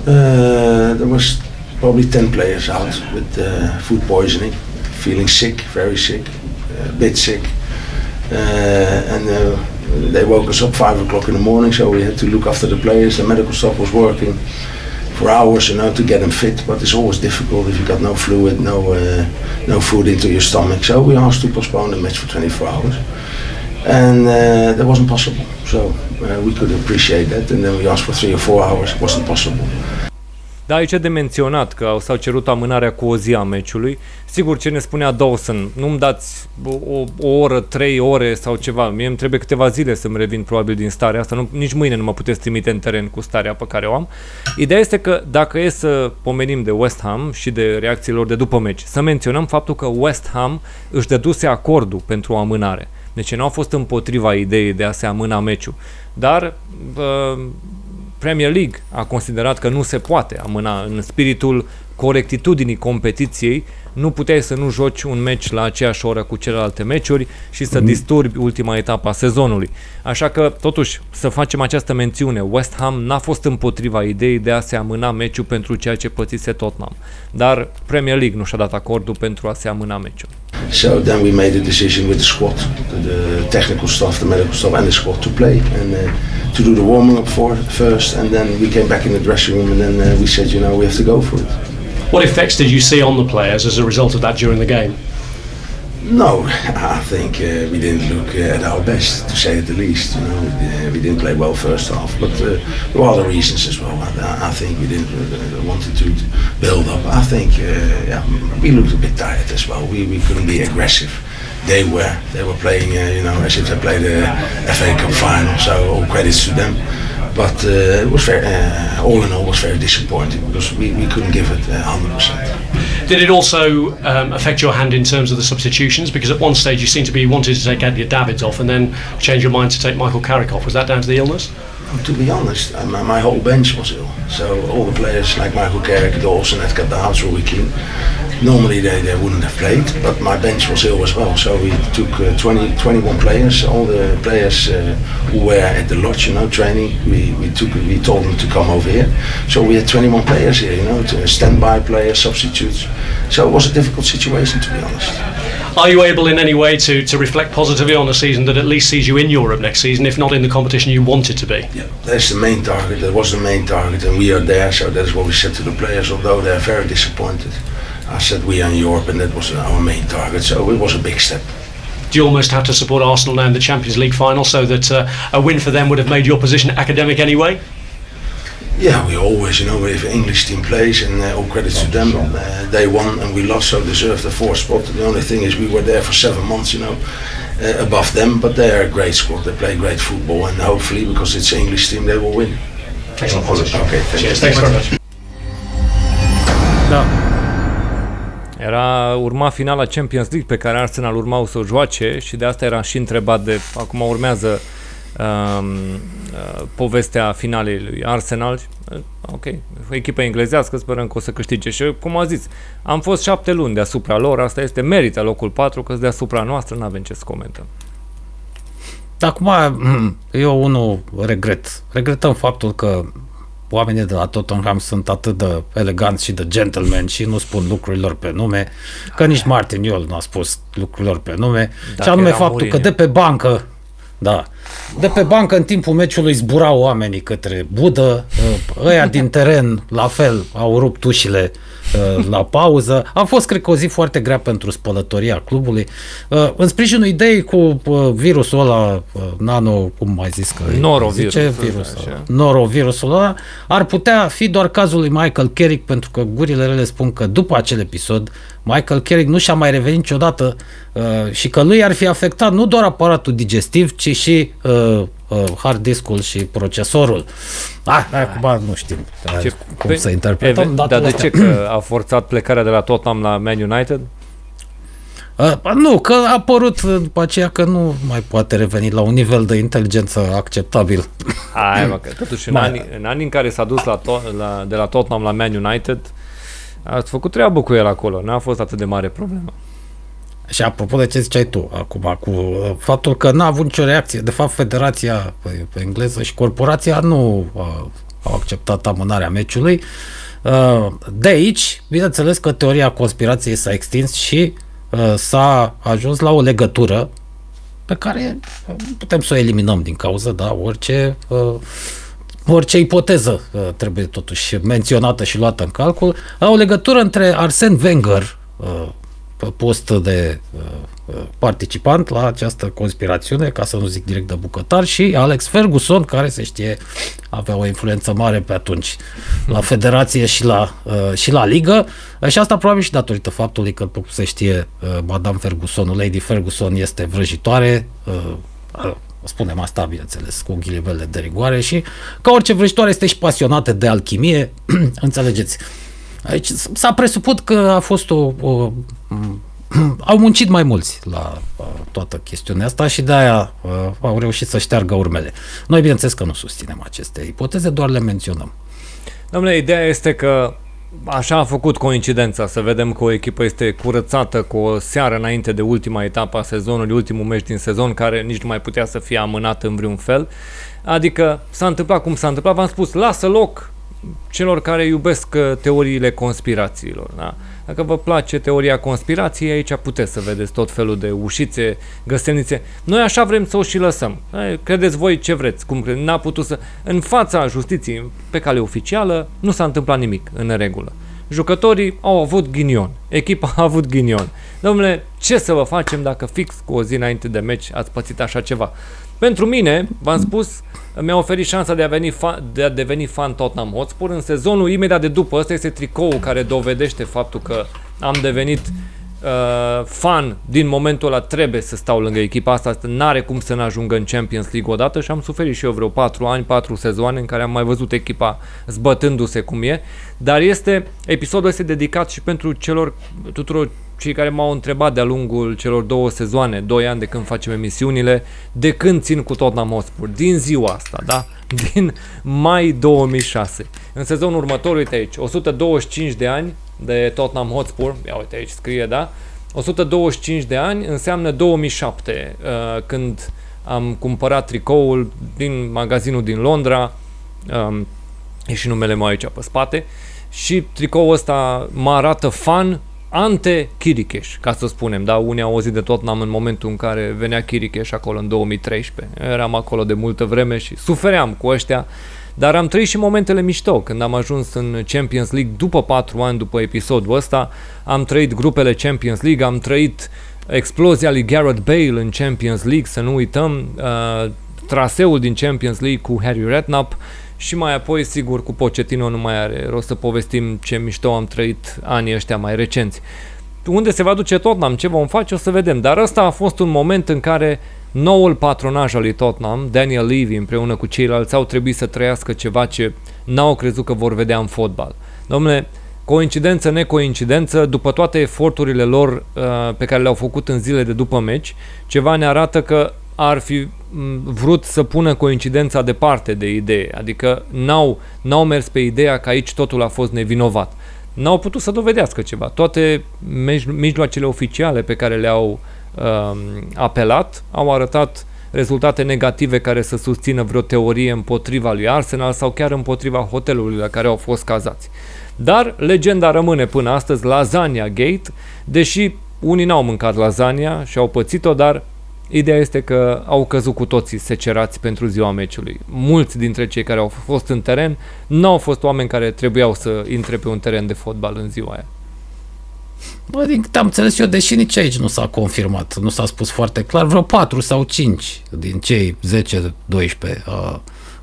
Uh, there was probably ten players out with uh, food poisoning, feeling sick, very sick. A bit sick, uh, and uh, they woke us up five o'clock in the morning, so we had to look after the players. The medical staff was working for hours, you know, to get them fit. But it's always difficult if you got no fluid, no uh, no food into your stomach. So we asked to postpone the match for twenty-four hours, and uh, that wasn't possible. So uh, we could appreciate that and then we asked for three or four hours. It wasn't possible. Da, aici e de menționat că s-au cerut amânarea cu o zi a meciului. Sigur, ce ne spunea Dawson, nu-mi dați o, o oră, trei ore sau ceva. Mie îmi trebuie câteva zile să-mi revin probabil din starea asta. Nu, nici mâine nu mă puteți trimite în teren cu starea pe care o am. Ideea este că dacă e să pomenim de West Ham și de reacțiile lor de după meci, să menționăm faptul că West Ham își dăduse acordul pentru o amânare. Deci nu au fost împotriva ideii de a se amâna meciul. Dar... Uh, Premier League a considerat că nu se poate amâna în spiritul corectitudinii competiției, nu puteai să nu joci un meci la aceeași oră cu celelalte meciuri și să disturbi ultima etapă a sezonului. Așa că, totuși, să facem această mențiune, West Ham n-a fost împotriva ideii de a se amâna meciul pentru ceea ce pățise Tottenham, dar Premier League nu și-a dat acordul pentru a se amâna meciul. So then we made a decision with the squad, the technical staff, the medical staff and the squad to play and uh, to do the warming up for first and then we came back in the dressing room and then uh, we said, you know, we have to go for it. What effects did you see on the players as a result of that during the game? No, I think uh, we didn't look uh, at our best, to say the least. You know, we, uh, we didn't play well first half, but uh, there were other reasons as well. I, I think we didn't uh, wanted to build up. I think uh, yeah, we looked a bit tired as well. We, we couldn't be aggressive. They were they were playing, uh, you know, as if they played the F A Cup final. So all credits to them. But uh, it was very, uh, all in all, was very disappointing because we, we couldn't give it one hundred percent. Did it also um, affect your hand in terms of the substitutions? Because at one stage you seemed to be wanting to take Edgar Davids off and then change your mind to take Michael Carrick off. Was that down to the illness? To be honest, my, my whole bench was ill. So all the players like Michael Carrick, Dawson, Edgar Davids, Robbie Keane, normally they, they wouldn't have played, but my bench was ill as well. So we took uh, twenty, twenty-one players, all the players uh, who were at the lodge, you know, training. We, we, took, we told them to come over here. So we had twenty-one players here, you know, standby players, substitutes. So it was a difficult situation, to be honest. Are you able in any way to, to reflect positively on a season that at least sees you in Europe next season, if not in the competition you wanted to be? Yeah, that's the main target, that was the main target, and we are there, so that's what we said to the players, although they're very disappointed. I said we are in Europe and that was our main target, so it was a big step. Do you almost have to support Arsenal now in the Champions League final so that uh, a win for them would have made your position academic anyway? Yeah, we always, you know, if an English team plays and uh, all credit to them, uh, they won and we lost, so deserved the fourth spot. The only thing is we were there for seven months, you know, uh, above them, but they are a great squad, they play great football and hopefully, because it's an English team, they will win. Excellent. Okay, thank Cheers. You. Thanks very much. No. Era, urma finala Champions League pe care Arsenal urmau să o joace și de asta era și întrebat de, acum urmează um, uh, povestea finalei lui Arsenal. Ok, echipa englezească, sperăm că o să câștige și cum a zis, am fost șapte luni deasupra lor, asta este merită locul patru, că deasupra noastră, n-avem ce să comentăm. Acum, eu unul regret. Regretăm faptul că oamenii de la Tottenham sunt atât de eleganți și de gentleman și nu spun lucrurilor pe nume, că nici Martin Jol n-a spus lucrurilor pe nume. Dacă și anume faptul Mourinho. Că de pe bancă, da, de pe bancă în timpul meciului zburau oamenii către budă, ăia din teren la fel au rupt ușile la pauză. A fost, cred că, o zi foarte grea pentru spălătoria clubului. În sprijinul ideii cu virusul ăla, nano, cum mai zis că norovirus, zice, virusul ăla, norovirusul ăla, ar putea fi doar cazul lui Michael Carrick, pentru că gurile rele spun că după acel episod Michael Carrick nu și-a mai revenit niciodată și că lui ar fi afectat nu doar aparatul digestiv, ci și hard discul și procesorul. Ah, acum nu știm ce, cum pe, să interpretăm. Dar da, de astea. Ce că a forțat plecarea de la Tottenham la Man United? Uh, nu, că a apărut după aceea că nu mai poate reveni la un nivel de inteligență acceptabil. Hai, mă, că totuși în anii, în anii în care s-a dus la to la, de la Tottenham la Man United, ați făcut treabă cu el acolo, n-a fost atât de mare problemă. Și apropo de ce ziceai tu acum, cu faptul că n-a avut nicio reacție, de fapt Federația pe engleză și Corporația nu uh, au acceptat amânarea meciului. Uh, de aici, bineînțeles că teoria conspirației s-a extins și uh, s-a ajuns la o legătură pe care putem să o eliminăm din cauză, da, orice... Uh, Orice ipoteză trebuie totuși menționată și luată în calcul. Au legătură între Arsène Wenger, post de participant la această conspirațiune, ca să nu zic direct de bucătar, și Alex Ferguson, care se știe avea o influență mare pe atunci la federație și la, uh, și la ligă, și asta probabil și datorită faptului că, cum se știe, uh, Madame Ferguson, Lady Ferguson este vrăjitoare, uh, spunem asta, bineînțeles, cu ghilimele de rigoare, și ca orice vrăjitoare este și pasionată de alchimie, înțelegeți. Aici s-a presupus că a fost o, o au muncit mai mulți la toată chestiunea asta și de-aia au reușit să șteargă urmele. Noi, bineînțeles că nu susținem aceste ipoteze, doar le menționăm. Dom'le, ideea este că așa a făcut coincidența, să vedem că o echipă este curățată cu o seară înainte de ultima etapă a sezonului, ultimul meci din sezon, care nici nu mai putea să fie amânat în vreun fel. Adică s-a întâmplat cum s-a întâmplat, v-am spus, lasă loc celor care iubesc teoriile conspirațiilor, da? Dacă vă place teoria conspirației, aici puteți să vedeți tot felul de ușițe, găselnițe. Noi așa vrem să o și lăsăm. Credeți voi ce vreți, cum credeți. N-a putut să... În fața justiției, pe cale oficială, nu s-a întâmplat nimic în regulă. Jucătorii au avut ghinion. Echipa a avut ghinion. Dom'le, ce să vă facem dacă fix cu o zi înainte de meci ați pățit așa ceva? Pentru mine, v-am spus, mi-a oferit șansa de a, veni fan, de a deveni fan Tottenham Hotspur în sezonul imediat de după. Ăsta este tricoul care dovedește faptul că am devenit uh, fan din momentul ăla. Trebuie să stau lângă echipa asta, n-are cum să ne ajungă în Champions League odată, și am suferit și eu vreo patru ani, patru sezoane în care am mai văzut echipa zbătându-se cum e. Dar este, episodul este dedicat și pentru celor, tuturor cei care m-au întrebat de-a lungul celor două sezoane, doi ani de când facem emisiunile, de când țin cu Tottenham Hotspur, din ziua asta, da? Din mai două mii șase. În sezonul următor, uite aici, o sută douăzeci și cinci de ani de Tottenham Hotspur, ia uite aici scrie, da? o sută douăzeci și cinci de ani înseamnă două mii șapte, uh, când am cumpărat tricoul din magazinul din Londra, um, e și numele meu aici pe spate, și tricoul ăsta mă arată fan ante Kirikeș, ca să spunem, da? Unii au auzit de Tottenham în momentul în care venea Kirikeș acolo în două mii treisprezece. Eram acolo de multă vreme și sufeream cu ăștia, dar am trăit și momentele mișto. Când am ajuns în Champions League, după patru ani după episodul ăsta, am trăit grupele Champions League, am trăit explozia lui Gareth Bale în Champions League, să nu uităm, uh, traseul din Champions League cu Harry Redknapp, și mai apoi, sigur, cu Pochettino nu mai are rost să povestim ce mișto am trăit anii ăștia mai recenți. Unde se va duce Tottenham, ce vom face, o să vedem. Dar ăsta a fost un moment în care noul patronaj al lui Tottenham, Daniel Levy, împreună cu ceilalți, au trebuit să trăiască ceva ce n-au crezut că vor vedea în fotbal. Dom'le, coincidență, necoincidență, după toate eforturile lor uh, pe care le-au făcut în zilele de după meci, ceva ne arată că ar fi vrut să pună coincidența departe de idee, adică n-au, n-au mers pe ideea că aici totul a fost nevinovat. N-au putut să dovedească ceva. Toate mijloacele oficiale pe care le-au uh, apelat au arătat rezultate negative care să susțină vreo teorie împotriva lui Arsenal sau chiar împotriva hotelului la care au fost cazați. Dar legenda rămâne până astăzi, Lasagna Gate, deși unii n-au mâncat lasagna și au pățit-o, dar ideea este că au căzut cu toții secerați pentru ziua meciului. Mulți dintre cei care au fost în teren nu au fost oameni care trebuiau să intre pe un teren de fotbal în ziua aia. Bă, din câte am înțeles eu, deși nici aici nu s-a confirmat, nu s-a spus foarte clar, vreo patru sau cinci din cei zece, doisprezece uh,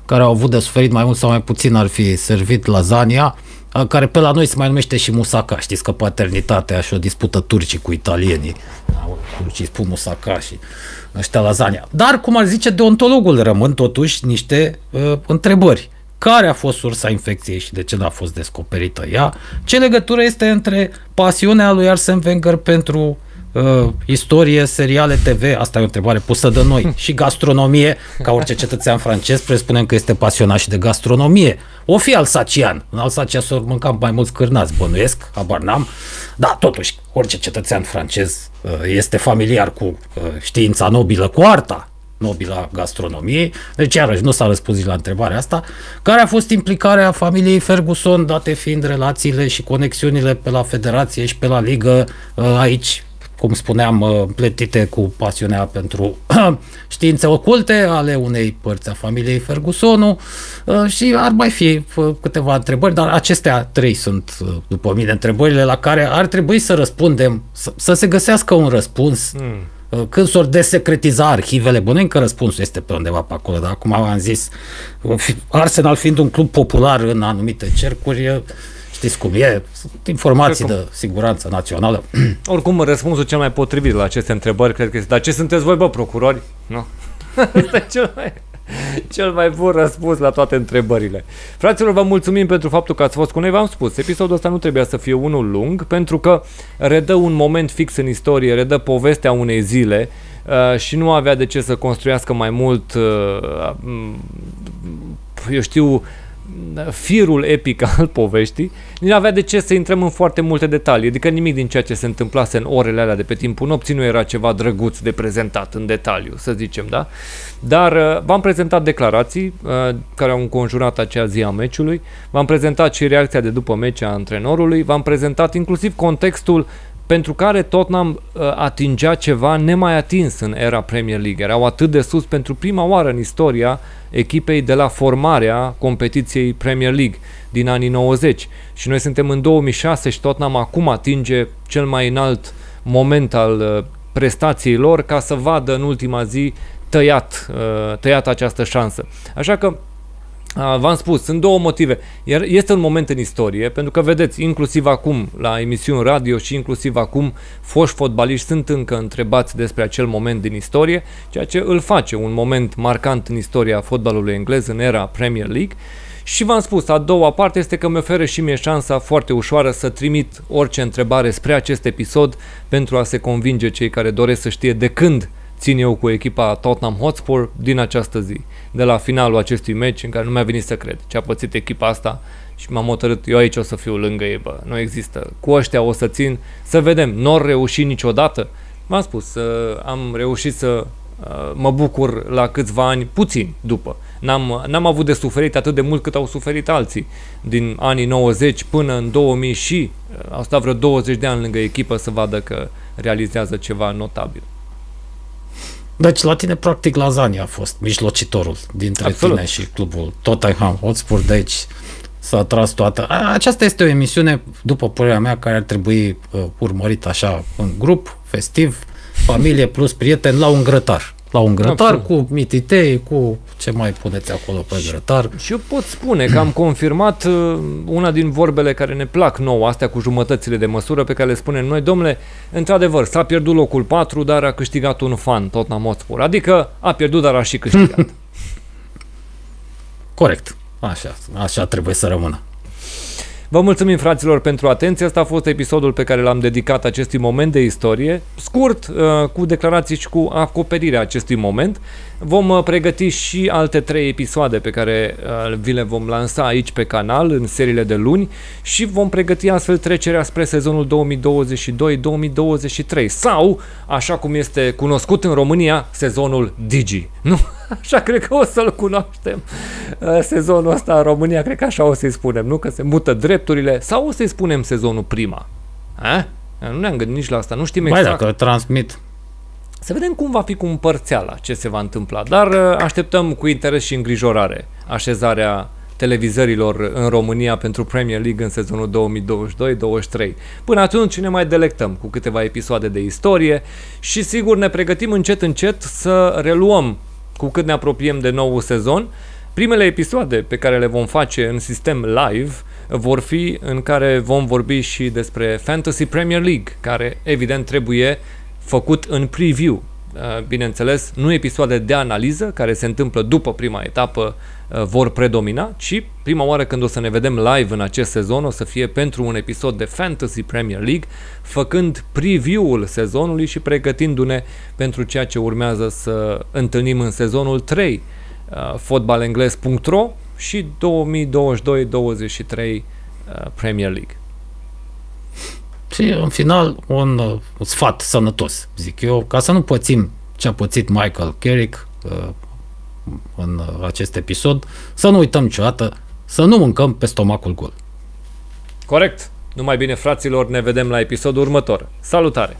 care au avut de suferit mai mult sau mai puțin ar fi servit lasagna, care pe la noi se mai numește și musaca. Știți că paternitatea și o dispută turcii cu italienii. Turcii spun musaca și ăștia lasagna. Dar, cum ar zice deontologul, rămân totuși niște uh, întrebări. Care a fost sursa infecției și de ce n-a fost descoperită ea? Ce legătură este între pasiunea lui Arsène Wenger pentru Uh, istorie, seriale, T V, asta e o întrebare pusă de noi, și gastronomie, ca orice cetățean francez, presupunem că este pasionat și de gastronomie. O fi alsacian, în Alsacia s-or mânca mai mulți cârnați, bănuiesc, habar n-am, dar totuși, orice cetățean francez uh, este familiar cu uh, știința nobilă, cu arta nobilă a gastronomiei, deci iarăși nu s-a răspuns la întrebarea asta. Care a fost implicarea familiei Ferguson, date fiind relațiile și conexiunile pe la federație și pe la ligă uh, aici? cum spuneam, plătite cu pasiunea pentru științe oculte ale unei părți a familiei Fergusonu și ar mai fi câteva întrebări, dar acestea trei sunt, după mine, întrebările la care ar trebui să răspundem, să, să se găsească un răspuns mm. când s-or desecretiza arhivele. Bănuim că răspunsul este pe undeva pe acolo, dar acum am zis, Arsenal fiind un club popular în anumite cercuri, știți cum e, sunt informații de siguranță națională. Oricum, răspunsul cel mai potrivit la aceste întrebări, cred că este, dar ce sunteți voi, bă, procurori? Nu. Este cel mai, cel mai bun răspuns la toate întrebările. Fraților, vă mulțumim pentru faptul că ați fost cu noi. V-am spus, episodul ăsta nu trebuia să fie unul lung, pentru că redă un moment fix în istorie, redă povestea unei zile uh, și nu avea de ce să construiască mai mult, uh, eu știu, firul epic al poveștii, nu avea de ce să intrăm în foarte multe detalii, adică nimic din ceea ce se întâmplase în orele alea de pe timpul nopții nu era ceva drăguț de prezentat în detaliu, să zicem, da? Dar v-am prezentat declarații care au înconjurat acea zi a meciului, v-am prezentat și reacția de după meci a antrenorului, v-am prezentat inclusiv contextul pentru care Tottenham atingea ceva nemai atins în era Premier League. Erau atât de sus pentru prima oară în istoria echipei de la formarea competiției Premier League din anii nouăzeci. Și noi suntem în două mii șase și Tottenham acum atinge cel mai înalt moment al prestației lor ca să vadă în ultima zi tăiat, tăiat această șansă. Așa că v-am spus, sunt două motive. Iar este un moment în istorie, pentru că vedeți, inclusiv acum la emisiuni radio și inclusiv acum foști fotbaliști sunt încă întrebați despre acel moment din istorie, ceea ce îl face un moment marcant în istoria fotbalului englez în era Premier League. Și v-am spus, a doua parte este că mi oferă și mie șansa foarte ușoară să trimit orice întrebare spre acest episod pentru a se convinge cei care doresc să știe de când țin eu cu echipa Tottenham Hotspur din această zi, de la finalul acestui meci în care nu mi-a venit să cred ce a pățit echipa asta și m-am hotărât, eu aici o să fiu lângă ei, bă, nu există, cu ăștia o să țin, să vedem, n-or reuși niciodată. V-am spus, am reușit să mă bucur la câțiva ani, puțin după, n-am avut de suferit atât de mult cât au suferit alții din anii nouăzeci până în două mii și au stat vreo douăzeci de ani lângă echipă să vadă că realizează ceva notabil. Deci la tine practic lasagna a fost mijlocitorul dintre Absolut. tine și clubul Tottenham Hotspur, deci s-a tras toată. Aceasta este o emisiune, după părerea mea, care ar trebui uh, urmărit așa în grup, festiv, familie plus prieteni, la un grătar. La un grătar Absolut. cu mititei, cu ce mai puneți acolo pe și, grătar. Și eu pot spune că am confirmat una din vorbele care ne plac nouă, astea cu jumătățile de măsură pe care le spunem noi, domnule, într-adevăr, s-a pierdut locul patru, dar a câștigat un fan, Tottenham Hotspur. Adică a pierdut, dar a și câștigat. Corect. Așa, așa trebuie să rămână. Vă mulțumim, fraților, pentru atenție. Asta a fost episodul pe care l-am dedicat acestui moment de istorie, scurt, cu declarații și cu acoperirea acestui moment. Vom pregăti și alte trei episoade pe care vi le vom lansa aici pe canal în seriile de luni și vom pregăti astfel trecerea spre sezonul două mii douăzeci și doi două mii douăzeci și trei sau, așa cum este cunoscut în România, sezonul Digi. Nu? Așa cred că o să-l cunoaștem sezonul ăsta în România, cred că așa o să-i spunem, nu? Că se mută drepturile sau o să-i spunem sezonul prima? A? Nu ne-am gândit nici la asta, nu știm exact. Băi, dacă transmit... Să vedem cum va fi cu împărțeala, ce se va întâmpla, dar așteptăm cu interes și îngrijorare așezarea televizărilor în România pentru Premier League în sezonul două mii douăzeci și doi douăzeci și trei. Până atunci ne mai delectăm cu câteva episoade de istorie și sigur ne pregătim încet încet să reluăm cu cât ne apropiem de noul sezon. Primele episoade pe care le vom face în sistem live vor fi în care vom vorbi și despre Fantasy Premier League, care evident trebuie făcut în preview, bineînțeles, nu episoade de analiză care se întâmplă după prima etapă vor predomina, ci prima oară când o să ne vedem live în acest sezon o să fie pentru un episod de Fantasy Premier League, făcând preview-ul sezonului și pregătindu-ne pentru ceea ce urmează să întâlnim în sezonul trei, fotbalengles punct ro și două mii douăzeci și doi douăzeci și trei Premier League. Și, în final, un, un sfat sănătos, zic eu, ca să nu pățim ce a pățit Michael Carrick uh, în acest episod, să nu uităm niciodată, să nu mâncăm pe stomacul gol. Corect! Numai bine, fraților, ne vedem la episodul următor. Salutare!